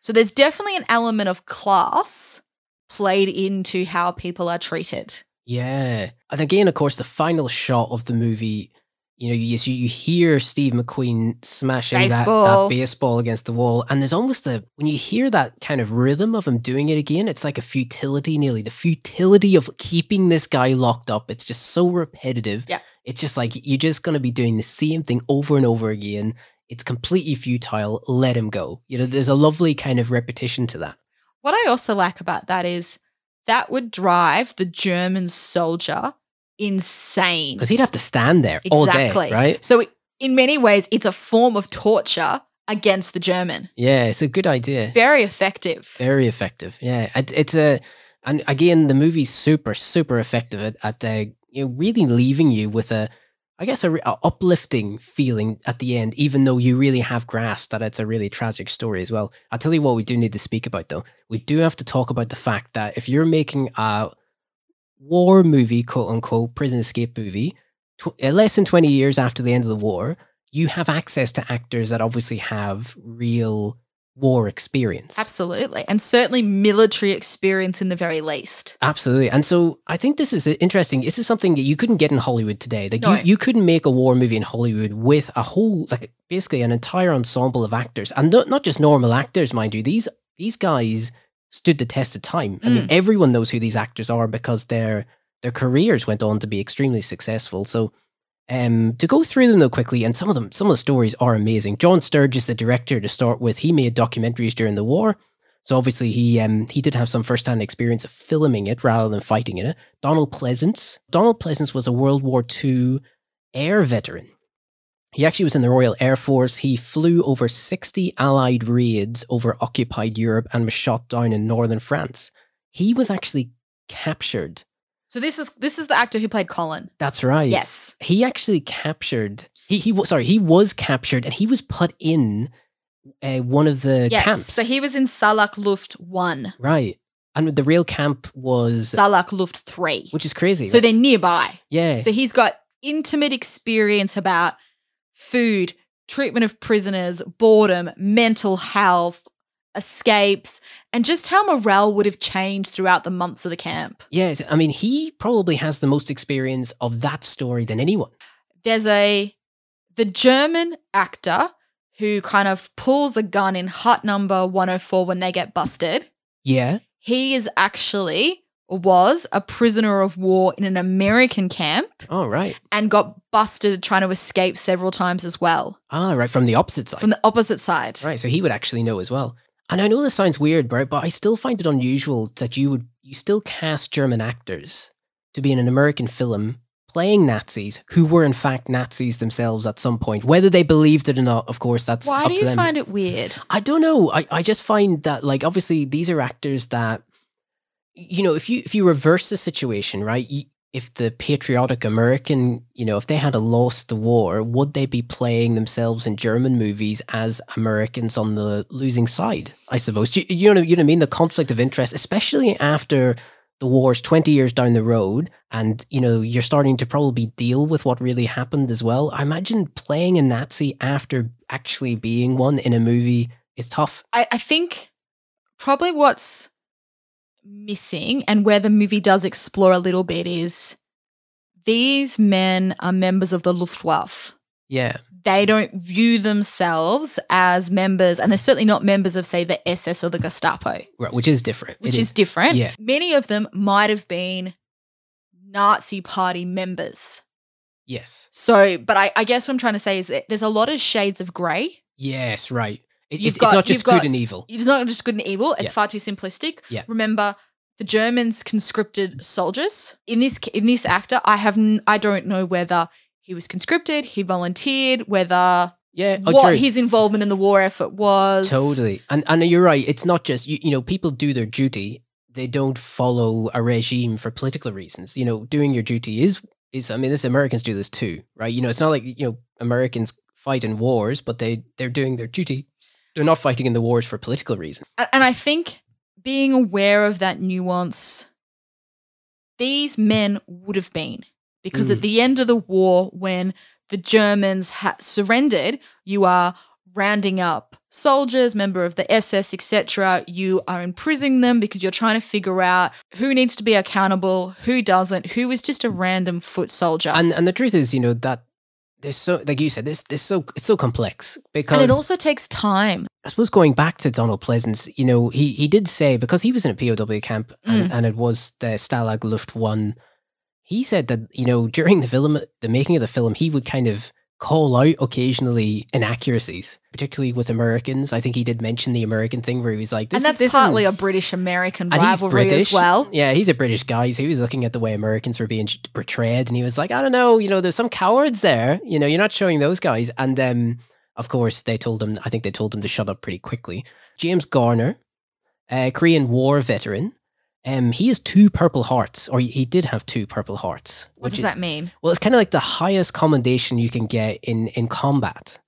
So there's definitely an element of class played into how people are treated. Yeah. And again, of course, the final shot of the movie, you know, you hear Steve McQueen smashing that baseball against the wall. And there's almost when you hear that kind of rhythm of him doing it again, it's like a futility nearly. The futility of keeping this guy locked up. It's just so repetitive. Yeah. It's just like, you're just going to be doing the same thing over and over again. It's completely futile. Let him go. You know, there's a lovely kind of repetition to that. What I also like about that is that would drive the German soldier insane. Because he'd have to stand there all day, right? So in many ways, it's a form of torture against the German. Yeah, it's a good idea. Very effective. Very effective, yeah. And again, the movie's super, super effective at you know, really leaving you with a uplifting feeling at the end, even though you really have grasped that it's a really tragic story as well. I'll tell you what we do need to speak about, though. We do have to talk about the fact that if you're making a war movie, quote-unquote, prison escape movie, less than 20 years after the end of the war, you have access to actors that obviously have real war experience. Absolutely. And certainly military experience in the very least. Absolutely. And so I think this is interesting. This is something that you couldn't get in Hollywood today. Like, no. You couldn't make a war movie in Hollywood with a whole, like, basically an entire ensemble of actors. And not just normal actors, mind you. These guys stood the test of time. I mean, everyone knows who these actors are because their careers went on to be extremely successful. So to go through them though quickly, and some of the stories are amazing. John Sturges, the director, to start with, he made documentaries during the war, so obviously he did have some first-hand experience of filming it rather than fighting in it. Donald Pleasance was a World War II air veteran. He actually was in the Royal Air Force. He flew over 60 Allied raids over occupied Europe and was shot down in northern France. He was actually captured. So this is the actor who played Colin. That's right. Yes. He actually captured. He was captured, and he was put in one of the camps. So he was in Salak Luft 1. Right. And the real camp was... Saalachluft 3. Which is crazy. So they're nearby. Yeah. So he's got intimate experience about food, treatment of prisoners, boredom, mental health, escapes, and just how morale would have changed throughout the months of the camp. Yes. I mean, he probably has the most experience of that story than anyone. There's the German actor who kind of pulls a gun in hut number 104 when they get busted. Yeah. He is actually, or was, a prisoner of war in an American camp. Oh, right. And got busted trying to escape several times as well. Ah, right, from the opposite side. From the opposite side. Right, so he would actually know as well. And I know this sounds weird, bro, but I still find it unusual that you still cast German actors to be in an American film playing Nazis who were in fact Nazis themselves at some point. Whether they believed it or not, of course, that's up to them. Why do you find it weird? I don't know. I just find that, like, obviously these are actors that, you know, if you reverse the situation, right, if the patriotic American, you know, if they had lost the war, would they be playing themselves in German movies as Americans on the losing side, I suppose? You know what I mean? The conflict of interest, especially after the war's 20 years down the road and, you know, you're starting to probably deal with what really happened as well. I imagine playing a Nazi after actually being one in a movie is tough. I think probably what's missing and where the movie does explore a little bit is these men are members of the Luftwaffe. Yeah. They don't view themselves as members, and they're certainly not members of, say, the SS or the Gestapo. Right, which is different. Which is different. Yeah. Many of them might have been Nazi Party members. Yes. So, but I guess what I'm trying to say is that there's a lot of shades of grey. Yes, right. It's not just good and evil. It's not just good and evil. It's far too simplistic. Yeah. Remember, the Germans conscripted soldiers. In this actor, I don't know whether he was conscripted, he volunteered, whether his involvement in the war effort was. Totally. And you're right, it's not just, you know, people do their duty. They don't follow a regime for political reasons. You know, doing your duty is I mean, this Americans do this too, right? You know, it's not like, you know, Americans fight in wars, but they're doing their duty. They're not fighting in the wars for political reasons. And I think being aware of that nuance, these men would have been. Because at the end of the war, when the Germans had surrendered, you are rounding up soldiers, member of the SS, etc. You are imprisoning them because you're trying to figure out who needs to be accountable, who doesn't, who is just a random foot soldier. And the truth is, you know, that there's so, like you said, it's so complex because, and it also takes time. I suppose going back to Donald Pleasance, you know, he did say, because he was in a POW camp and it was the Saalachluft 1. He said that, you know, during the film, the making of the film, he would kind of call out occasionally inaccuracies, particularly with Americans. I think he did mention the American thing where he was like, this partly a British-American rivalry as well. Yeah, he's a British guy, so he was looking at the way Americans were being portrayed, and he was like, I don't know, you know, there's some cowards there. You know, you're not showing those guys. And then, of course, I think they told him to shut up pretty quickly. James Garner, a Korean War veteran. He has 2 Purple Hearts, or he did have 2 Purple Hearts. What does that mean? Well, it's kind of like the highest commendation you can get in combat.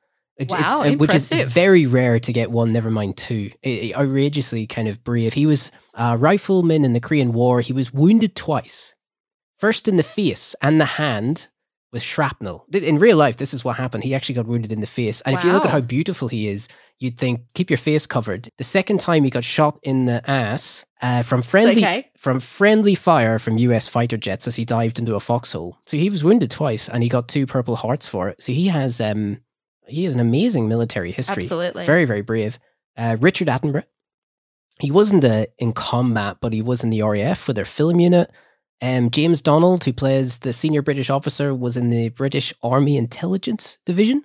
Wow, impressive. Which is very rare to get 1, never mind 2. Outrageously kind of brave. He was a rifleman in the Korean War. He was wounded twice. First in the face and the hand with shrapnel. In real life, this is what happened. He actually got wounded in the face. And if you look at how beautiful he is, you'd think, keep your face covered. The second time he got shot in the ass from friendly fire from US fighter jets as he dived into a foxhole. So he was wounded twice and he got 2 Purple Hearts for it. So he has an amazing military history. Absolutely. Very, very brave. Richard Attenborough. He wasn't in combat, but he was in the RAF with their film unit. James Donald, who plays the senior British officer, was in the British Army Intelligence Division.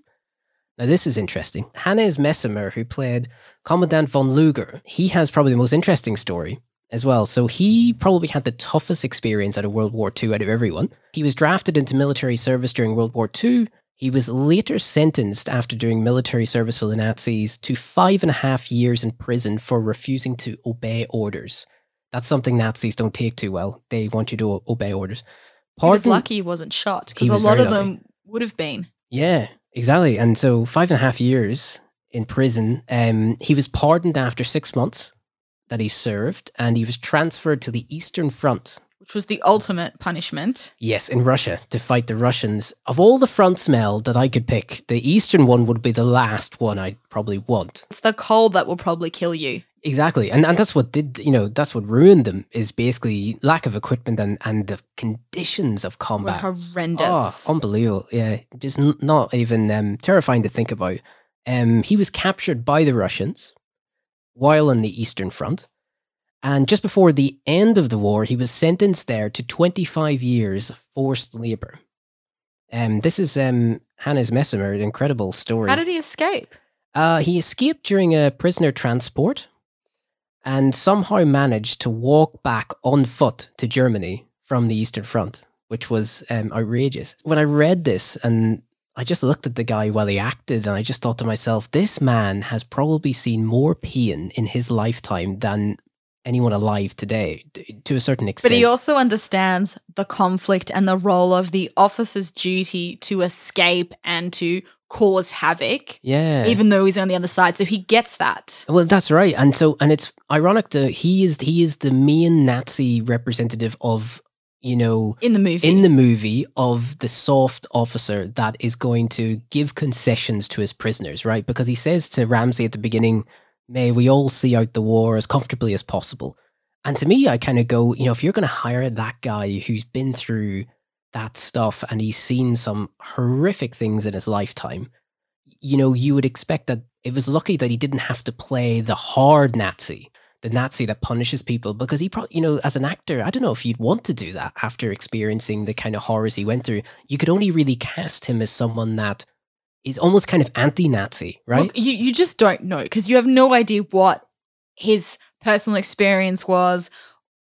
Now, this is interesting. Hannes Messemer, who played Commandant von Luger, he has probably the most interesting story as well. So he probably had the toughest experience out of World War II out of everyone. He was drafted into military service during World War II. He was later sentenced after doing military service for the Nazis to 5.5 years in prison for refusing to obey orders. That's something Nazis don't take too well. They want you to obey orders. He was lucky he wasn't shot because a lot of them would have been. Yeah. Exactly. And so 5.5 years in prison, he was pardoned after 6 months that he served, and he was transferred to the Eastern Front. Which was the ultimate punishment. Yes, in Russia, to fight the Russians. Of all the fronts, Mel, that I could pick, the Eastern one would be the last one I'd probably want. It's the cold that will probably kill you. Exactly. And that's what did, you know, that's what ruined them, is basically lack of equipment and the conditions of combat. Were horrendous. Oh, unbelievable. Yeah. Just not even terrifying to think about. He was captured by the Russians while on the Eastern Front. And just before the end of the war, he was sentenced there to 25 years forced labor. This is Hannes Messemer, an incredible story. How did he escape? He escaped during a prisoner transport and somehow managed to walk back on foot to Germany from the Eastern Front, which was outrageous. When I read this, and I just looked at the guy while he acted, and I just thought to myself, this man has probably seen more pain in his lifetime than anyone alive today, to a certain extent. But he also understands the conflict and the role of the officer's duty to escape and to cause havoc. Yeah. Even though he's on the other side. So he gets that. Well, that's right. And so, and it's ironic that he is the main Nazi representative of, you know, in the movie of the soft officer that is going to give concessions to his prisoners, right? Because he says to Ramsey at the beginning, "May we all see out the war as comfortably as possible." And to me, I kind of go, you know, if you're going to hire that guy who's been through that stuff and he's seen some horrific things in his lifetime, you know, you would expect that it was lucky that he didn't have to play the hard Nazi, the Nazi that punishes people, because he probably, you know, as an actor, I don't know if you'd want to do that after experiencing the kind of horrors he went through. You could only really cast him as someone that is almost kind of anti-Nazi, right? Look, you just don't know, because you have no idea what his personal experience was,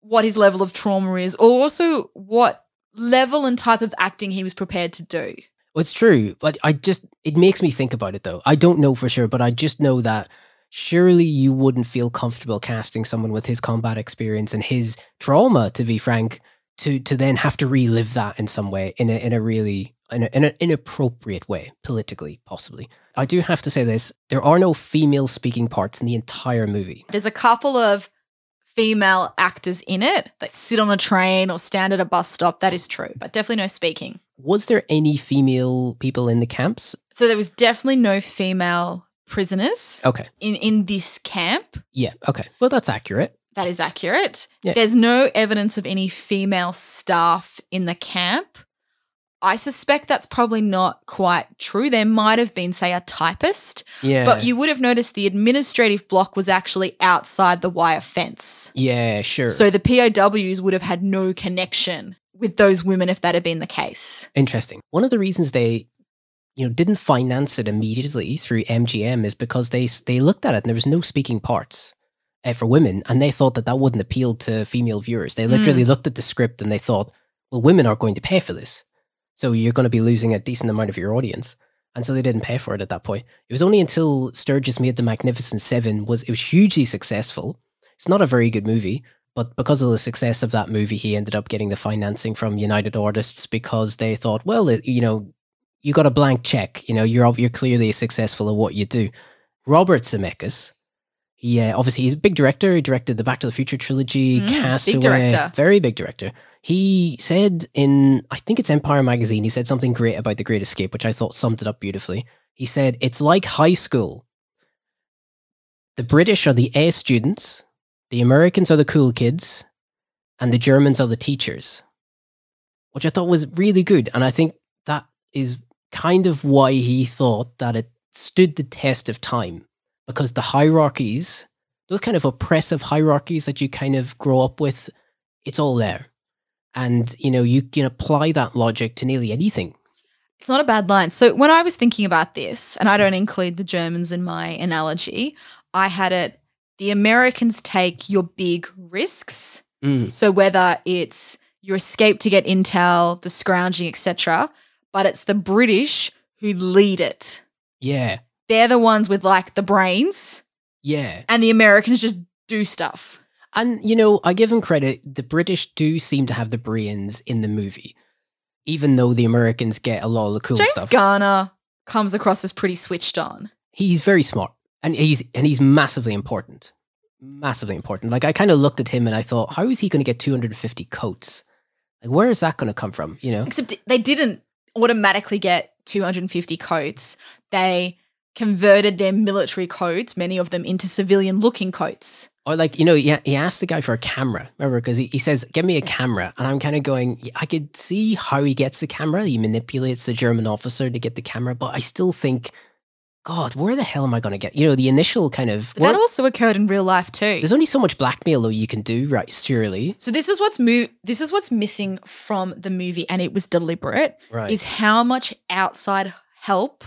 what his level of trauma is, or also what level and type of acting he was prepared to do. Well, it's true, but it makes me think about it, though. I don't know for sure, but I just know that surely you wouldn't feel comfortable casting someone with his combat experience and his trauma, to be frank, to then have to relive that in some way, in an inappropriate way, politically, possibly. I do have to say this, there are no female speaking parts in the entire movie. There's a couple of female actors in it that sit on a train or stand at a bus stop, that is true, but definitely no speaking. Was there any female people in the camps? So there was definitely no female prisoners. Okay. In this camp. Yeah, okay. Well, that's accurate. That is accurate. Yeah. There's no evidence of any female staff in the camp. I suspect that's probably not quite true. There might have been, say, a typist, yeah, but you would have noticed the administrative block was actually outside the wire fence. Yeah, sure. So the POWs would have had no connection with those women if that had been the case. Interesting. One of the reasons they, you know, didn't finance it immediately through MGM is because they looked at it and there was no speaking parts for women, and they thought that wouldn't appeal to female viewers. They literally looked at the script and they thought, well, women are going to pay for this. So you're going to be losing a decent amount of your audience. And so they didn't pay for it at that point. It was only until Sturges made The Magnificent Seven, it was hugely successful. It's not a very good movie, but because of the success of that movie, he ended up getting the financing from United Artists, because they thought, well, you know, you got a blank check. You know, you're clearly successful at what you do. Robert Zemeckis, obviously he's a big director. He directed the Back to the Future trilogy, Castaway. Big director. Very big director. He said in, I think it's Empire magazine, he said something great about The Great Escape, which I thought summed it up beautifully. He said, "It's like high school. The British are the A students, the Americans are the cool kids, and the Germans are the teachers," which I thought was really good. And I think that is kind of why he thought that it stood the test of time, because the hierarchies, those kind of oppressive hierarchies that you kind of grow up with, it's all there. And, you know, you can apply that logic to nearly anything. It's not a bad line. So when I was thinking about this, and I don't include the Germans in my analogy, I had it, the Americans take your big risks. So whether it's your escape to get intel, the scrounging, etc., but it's the British who lead it. Yeah. They're the ones with, like, the brains. Yeah. And the Americans just do stuff. And, you know, I give him credit, the British do seem to have the brains in the movie, even though the Americans get a lot of the cool stuff. James Garner comes across as pretty switched on. He's very smart, and he's massively important. massively important. Like, I kind of looked at him and I thought, how is he going to get 250 coats? Like, where is that going to come from? You know, except they didn't automatically get 250 coats. They converted their military coats, many of them, into civilian looking coats. Or, like, you know, he asked the guy for a camera, remember, because he says, "Get me a camera." And I'm kind of going, yeah, I could see how he gets the camera. He manipulates the German officer to get the camera, but I still think, God, where the hell am I going to get, you know, the initial kind of... That also occurred in real life too. There's only so much blackmail you can do, right, surely. So this is what's missing from the movie, and it was deliberate, right, is how much outside help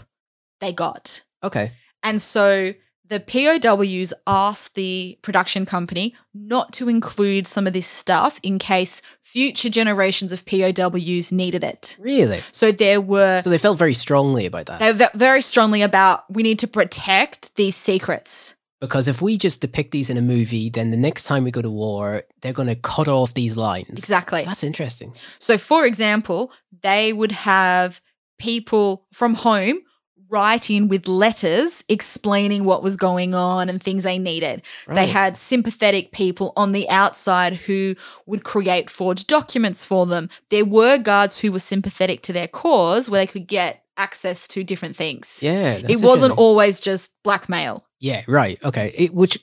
they got. Okay. And so the POWs asked the production company not to include some of this stuff in case future generations of POWs needed it. Really? So there were... So they felt very strongly about that. They felt very strongly about, we need to protect these secrets. Because if we just depict these in a movie, then the next time we go to war, they're going to cut off these lines. Exactly. That's interesting. So, for example, they would have people from home write in with letters explaining what was going on and things they needed. Right. They had sympathetic people on the outside who would create forged documents for them. There were guards who were sympathetic to their cause where they could get access to different things. Yeah. It wasn't always just blackmail. Yeah, right. Okay. Which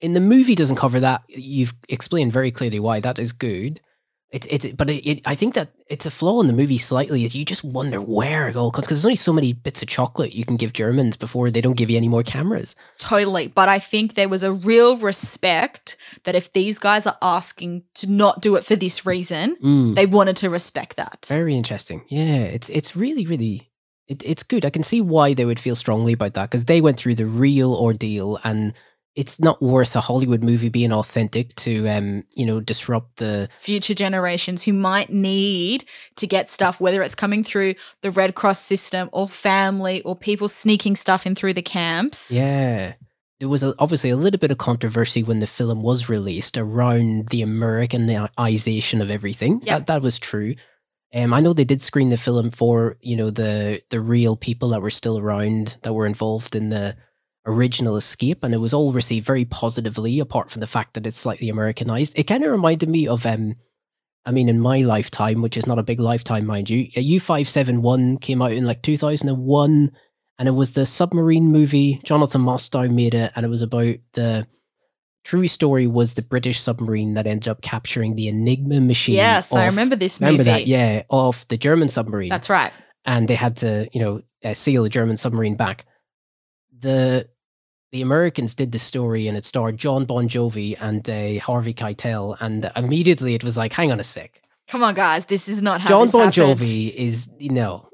in the movie doesn't cover that. You've explained very clearly why that is good. I think that it's a flaw in the movie slightly, is you just wonder where it all comes, because there's only so many bits of chocolate you can give Germans before they don't give you any more cameras. Totally. But I think there was a real respect that if these guys are asking to not do it for this reason, they wanted to respect that. Very interesting. Yeah, it's really, really, it's good. I can see why they would feel strongly about that, because they went through the real ordeal, and it's not worth a Hollywood movie being authentic to, you know, disrupt the future generations who might need to get stuff, whether it's coming through the Red Cross system or family or people sneaking stuff in through the camps. Yeah. There was obviously a little bit of controversy when the film was released around the Americanization of everything. Yep. That was true. I know they did screen the film for, you know, the real people that were still around that were involved in the original escape, and it was all received very positively, apart from the fact that it's slightly Americanized. It kind of reminded me of, I mean, in my lifetime, which is not a big lifetime, mind you, U-571 came out in like 2001, and it was the submarine movie. Jonathan Mostow made it, and it was about the true story was the British submarine that ended up capturing the Enigma machine. Yes, I remember this movie. Remember that, yeah, of the German submarine. That's right. And they had to, you know, seal the German submarine back. The Americans did the story, and it starred John Bon Jovi and Harvey Keitel, and immediately it was like, hang on a sec. Come on, guys, this is not how John Bon Jovi is, no.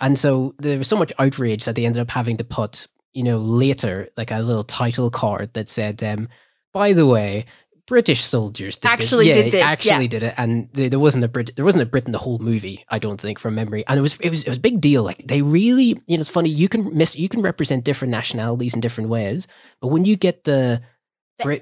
And so there was so much outrage that they ended up having to put, you know, later, like a little title card that said, by the way, British soldiers did this. And there wasn't a Brit in the whole movie, I don't think, from memory. And it was a big deal. Like, they really, you know, it's funny, you can represent different nationalities in different ways, but when you get the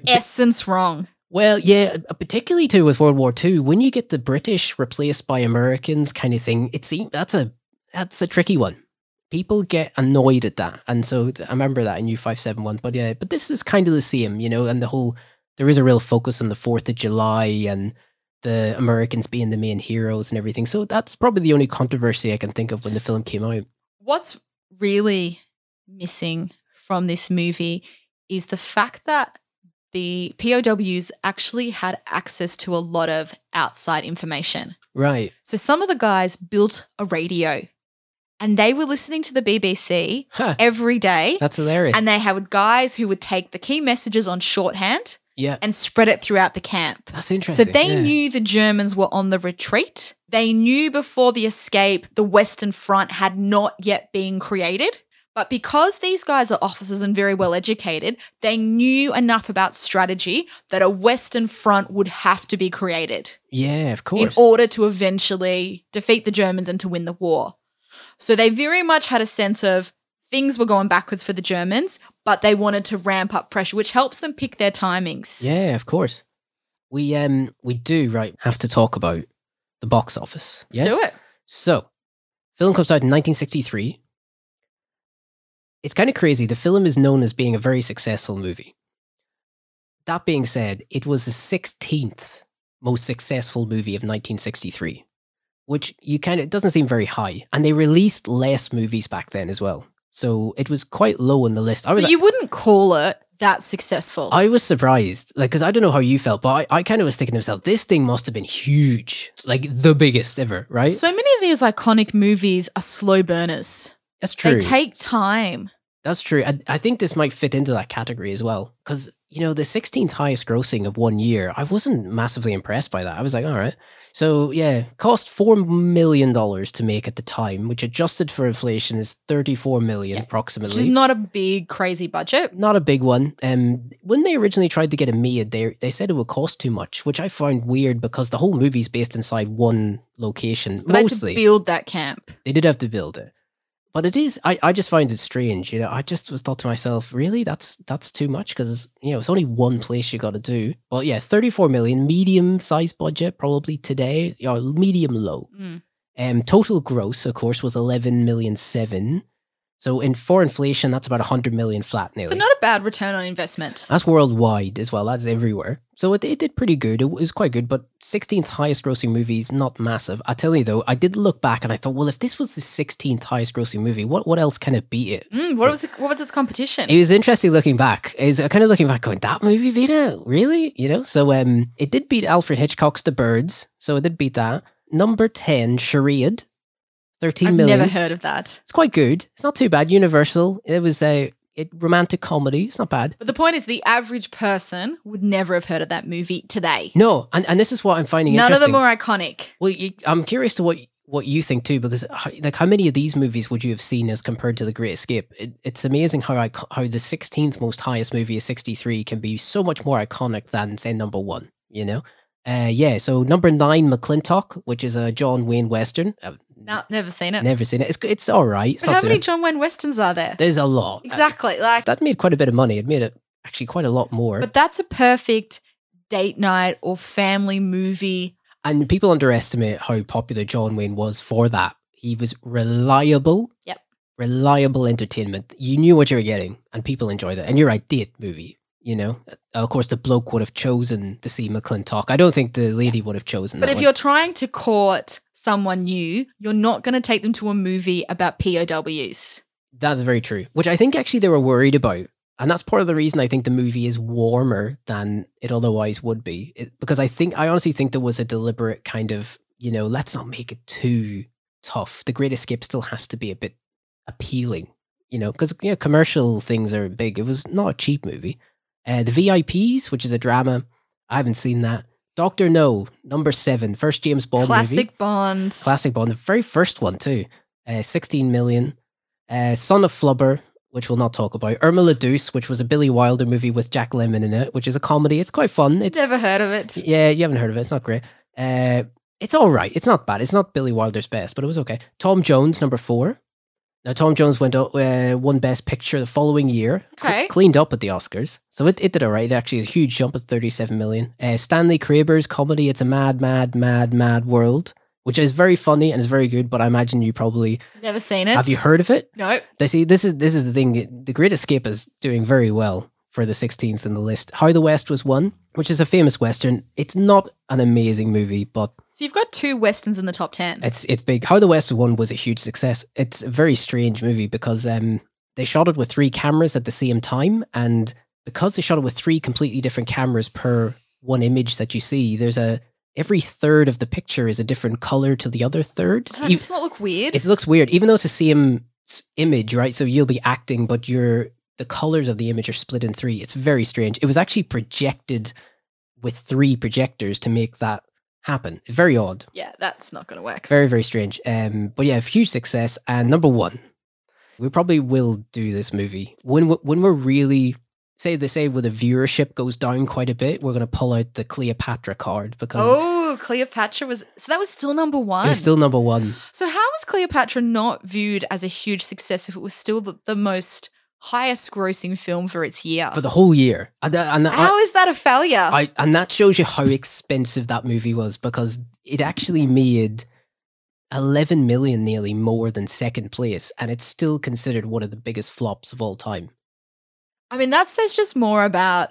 essence wrong. Well, yeah, particularly too with World War II, when you get the British replaced by Americans kind of thing, it seems that's a tricky one. People get annoyed at that. And so I remember that in U-571, but yeah, but this is kind of the same, you know, and the whole... There is a real focus on the 4th of July and the Americans being the main heroes and everything. So that's probably the only controversy I can think of when the film came out. What's really missing from this movie is the fact that the POWs actually had access to a lot of outside information. Right. So some of the guys built a radio. And they were listening to the BBC every day. That's hilarious. And they had guys who would take the key messages on shorthand and spread it throughout the camp. That's interesting. So they knew the Germans were on the retreat. They knew before the escape the Western Front had not yet been created. But because these guys are officers and very well educated, they knew enough about strategy that a Western Front would have to be created. Yeah, of course. In order to eventually defeat the Germans and to win the war. So they very much had a sense of things were going backwards for the Germans, but they wanted to ramp up pressure, which helps them pick their timings. Yeah, of course. We do, right, have to talk about the box office. Yeah? Let's do it. So, film comes out in 1963. It's kind of crazy. The film is known as being a very successful movie. That being said, it was the 16th most successful movie of 1963, which it doesn't seem very high. And they released less movies back then as well. So it was quite low on the list. So you wouldn't call it that successful? I was surprised, like, because I don't know how you felt, but I kind of was thinking to myself, this thing must have been huge, like the biggest ever, right? So many of these iconic movies are slow burners. That's true. They take time. That's true. I think this might fit into that category as well, because, you know, the 16th highest grossing of one year, I wasn't massively impressed by that. I was like, all right. So yeah, cost $4 million to make at the time, which adjusted for inflation is $34 million approximately. Which is not a big, crazy budget. Not a big one. When they originally tried to get a MIA, they said it would cost too much, which I find weird because the whole movie's based inside one location, but mostly. They had to build that camp. They did have to build it. But it is, I just find it strange, you know, I just thought to myself, really, that's too much because, you know, it's only one place you got to do. Well, yeah, 34 million, medium-sized budget probably today, you know, medium-low. Total gross, of course, was 11.7 million. So for inflation, that's about 100 million flat nearly. So not a bad return on investment. That's worldwide as well, that's everywhere. So it did pretty good, it was quite good, but 16th highest grossing movie is not massive. I tell you though, I did look back and I thought, well, if this was the 16th highest grossing movie, what else can it beat it? What was its competition? It was interesting looking back. It was kind of looking back going, that movie beat it? Really? You know? So it did beat Alfred Hitchcock's The Birds, so it did beat that. Number 10, Charade. 13 million. I've never heard of that. It's quite good. It's not too bad. Universal. It was a romantic comedy. It's not bad. But the point is the average person would never have heard of that movie today. No. And this is what I'm finding interesting. None of them are iconic. Well, I'm curious to what you think too, because like how many of these movies would you have seen as compared to The Great Escape? It's amazing how the 16th most highest movie of 63 can be so much more iconic than, say, number one, you know? Yeah, so number 9, McClintock, which is a John Wayne Western. No, never seen it. Never seen it. It's all right. But how many John Wayne Westerns are there? There's a lot. Exactly. Like that made quite a bit of money. It made it actually quite a lot more. But that's a perfect date night or family movie. And people underestimate how popular John Wayne was for that. He was reliable. Yep. Reliable entertainment. You knew what you were getting and people enjoyed it. And you're right, date movie. You know, of course, the bloke would have chosen to see McClintock. I don't think the lady would have chosen that. But if you're trying to court someone new, you're not going to take them to a movie about POWs. That's very true, which I think actually they were worried about. And that's part of the reason I think the movie is warmer than it otherwise would be. Because I honestly think there was a deliberate kind of, you know, let's not make it too tough. The Great Escape still has to be a bit appealing, you know, because you know, commercial things are big. It was not a cheap movie. The VIPs, which is a drama. I haven't seen that. Dr. No, number 7, first James Bond movie. Classic Bond. Classic Bond, the very first one too. 16 million. Son of Flubber, which we'll not talk about. Irma LaDuce, which was a Billy Wilder movie with Jack Lemmon in it, which is a comedy. It's quite fun. Never heard of it. Yeah, you haven't heard of it. It's not great. It's all right. It's not bad. It's not Billy Wilder's best, but it was okay. Tom Jones, number 4. Now, Tom Jones won Best Picture the following year. Okay. Cleaned up at the Oscars. So it did all right. It actually is a huge jump at 37 million. Stanley Kraber's comedy, It's a Mad, Mad, Mad, Mad World, which is very funny and is very good, but I imagine you probably... Never seen it. Have you heard of it? No. See, this is the thing. The Great Escape is doing very well for the 16th in the list. How the West Was Won, which is a famous Western. It's not an amazing movie, but... So you've got 2 Westerns in the top 10. It's big. How the West Was Won was a huge success. It's a very strange movie because they shot it with 3 cameras at the same time. And because they shot it with 3 completely different cameras per one image that you see, every third of the picture is a different color to the other third. Does that just not look weird? It looks weird, even though it's the same image, right? So you'll be acting, but the colors of the image are split in 3. It's very strange. It was actually projected with 3 projectors to make that happen. Very odd. Yeah, that's not going to work. Very, very strange. But yeah, huge success. And number 1, we probably will do this movie when we're really say where the viewership goes down quite a bit. We're going to pull out the Cleopatra card because Cleopatra was that was still number 1. It was still number 1. So how was Cleopatra not viewed as a huge success if it was still the most highest grossing film for its year? For the whole year. How is that a failure? And that shows you how expensive that movie was because it actually made 11 million nearly more than second place and it's still considered one of the biggest flops of all time. I mean, that says just more about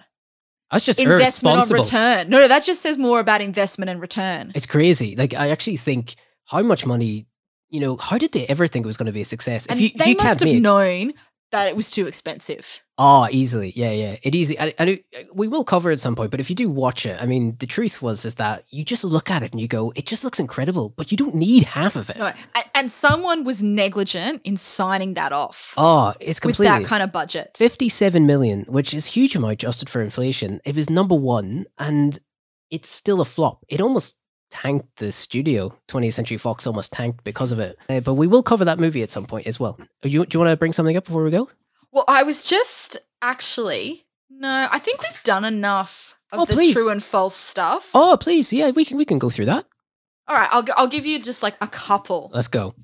That's just investment on return. No, that just says more about investment and return. It's crazy. Like, I actually think how much money, you know, how did they ever think it was going to be a success? And they must have known that it was too expensive. Oh, easily. Yeah, yeah. It easy. We will cover it at some point, but if you do watch it, I mean, the truth is that you just look at it and you go, it just looks incredible, but you don't need half of it. No, and someone was negligent in signing that off. Oh, it's completely. With that kind of budget. 57 million, which is a huge amount adjusted for inflation. It was #1 and it's still a flop. It almost tanked the studio. 20th Century Fox almost tanked because of it. But we will cover that movie at some point as well. Do you want to bring something up before we go? Well, I was just actually, no, I think we've done enough of the true and false stuff. Oh, please. Yeah, we can go through that. All right. I'll give you just like a couple. Let's go.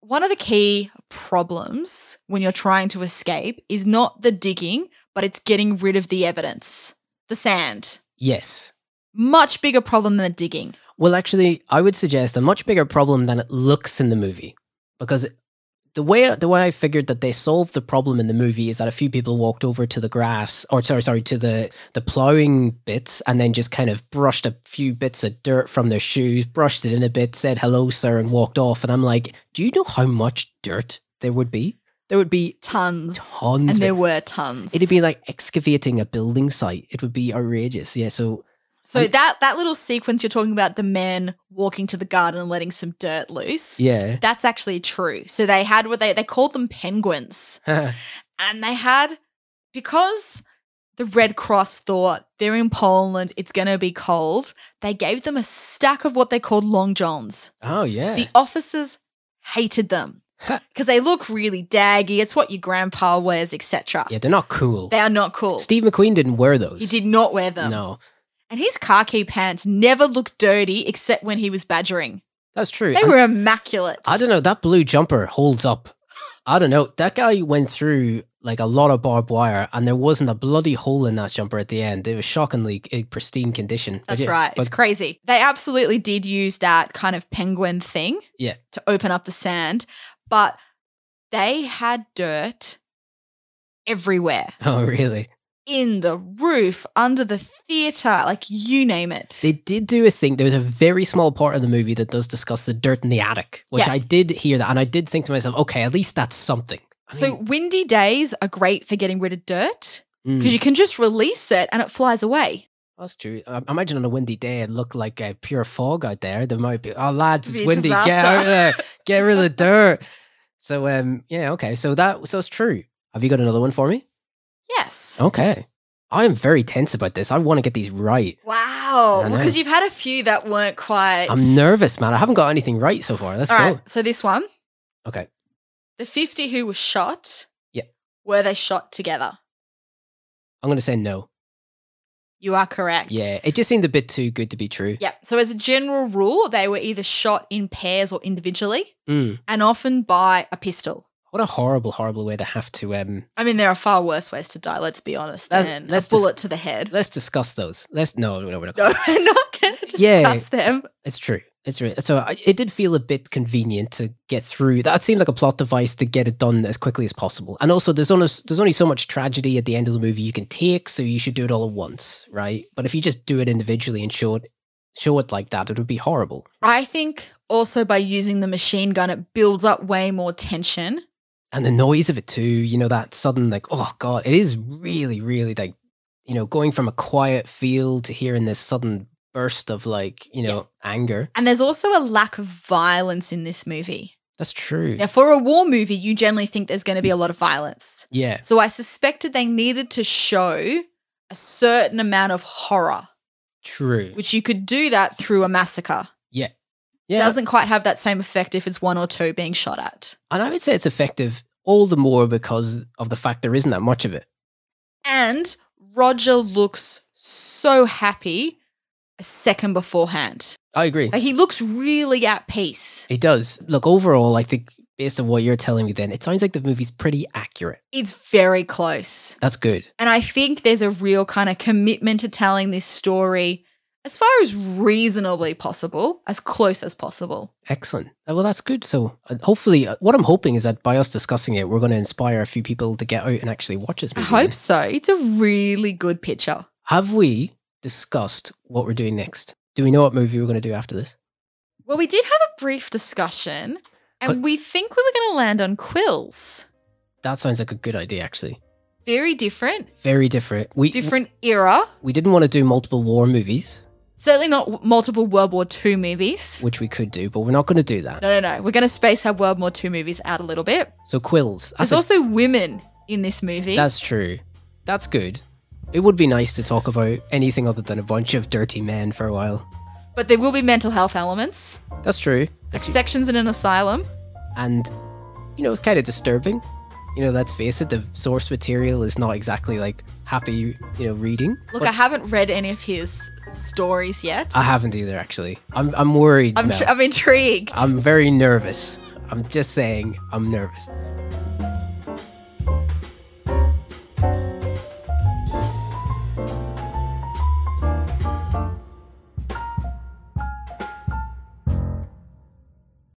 One of the key problems when you're trying to escape is not the digging, but it's getting rid of the evidence, the sand. Yes. Much bigger problem than the digging. Well, actually, I would suggest a much bigger problem than it looks in the movie, because the way I figured that they solved the problem in the movie is that a few people walked over to the grass, or sorry, to the ploughing bits, and then just kind of brushed a few bits of dirt from their shoes, brushed it in a bit, said hello, sir, and walked off. And I'm like, do you know how much dirt there would be? There would be tons, and there were tons. It'd be like excavating a building site. It would be outrageous. Yeah, so that little sequence you're talking about, the men walking to the garden and letting some dirt loose. Yeah. That's actually true. So they had what they called them penguins. And they had, because the Red Cross thought they're in Poland, it's going to be cold, they gave them a stack of what they called Long Johns. Oh, yeah. The officers hated them because they look really daggy. It's what your grandpa wears, etc. Yeah, they're not cool. They are not cool. Steve McQueen didn't wear those. He did not wear them. No. And his khaki pants never looked dirty except when he was badgering. That's true. They were immaculate. I don't know. That blue jumper holds up. I don't know. That guy went through like a lot of barbed wire and there wasn't a bloody hole in that jumper at the end. It was shockingly in pristine condition. That's right. It's crazy. They absolutely did use that kind of penguin thing to open up the sand, but they had dirt everywhere. Oh, really? In the roof, under the theatre, like you name it. They did do a thing. There was a very small part of the movie that does discuss the dirt in the attic, which I did hear that. And I did think to myself, okay, at least that's something. I mean, windy days are great for getting rid of dirt because you can just release it and it flies away. That's true. I imagine on a windy day, it looked like a pure fog out there. There might be, oh, lads, it's windy. Disaster. Get out of there. Get rid of the dirt. So, yeah, okay. So it's true. Have you got another one for me? Yes. Okay. I am very tense about this. I want to get these right. Wow. Because you've had a few that weren't quite... I'm nervous, man. I haven't got anything right so far. Let's go. All right. So this one. Okay. The 50 who were shot, were they shot together? I'm going to say no. You are correct. Yeah. It just seemed a bit too good to be true. Yeah. So as a general rule, they were either shot in pairs or individually and often by a pistol. What a horrible, horrible way to have to... I mean, there are far worse ways to die, let's be honest, than a bullet to the head. Let's discuss those. No, we're not going to. No, we're not going to discuss them. It's true. It's true. So it did feel a bit convenient to get through. That seemed like a plot device to get it done as quickly as possible. And also, there's only so much tragedy at the end of the movie you can take, so you should do it all at once, right? But if you just do it individually and show it like that, it would be horrible. I think also by using the machine gun, it builds up way more tension. And the noise of it too, you know, that sudden like, oh God, it is really, really like, you know, going from a quiet field to hearing this sudden burst of like, you know, anger. And there's also a lack of violence in this movie. That's true. Now, for a war movie, you generally think there's going to be a lot of violence. Yeah. So I suspected they needed to show a certain amount of horror. True. Which you could do that through a massacre. Yeah. Yeah. It doesn't quite have that same effect if it's one or two being shot at. And I would say it's effective all the more because of the fact there isn't that much of it. And Roger looks so happy a second beforehand. I agree. Like, he looks really at peace. He does. Look, overall, I think based on what you're telling me then, it sounds like the movie's pretty accurate. It's very close. That's good. And I think there's a real kind of commitment to telling this story as far as reasonably possible, as close as possible. Excellent. Well, that's good. So hopefully, what I'm hoping is that by us discussing it, we're going to inspire a few people to get out and actually watch this movie. I hope so. It's a really good picture. Have we discussed what we're doing next? Do we know what movie we're going to do after this? Well, we did have a brief discussion and we think we were going to land on Quills. That sounds like a good idea, actually. Very different. Very different. Different era. We didn't want to do multiple war movies. Certainly not multiple World War II movies. Which we could do, but we're not going to do that. No, no, no. We're going to space our World War II movies out a little bit. So Quills. There's also women in this movie. That's true. That's good. It would be nice to talk about anything other than a bunch of dirty men for a while. But there will be mental health elements. That's true. Sections in an asylum. And, you know, it's kind of disturbing. You know, let's face it, the source material is not exactly like happy, you know, reading. Look, I haven't read any of his stories yet. I haven't either, actually. I'm worried. I'm intrigued. I'm very nervous. I'm just saying I'm nervous.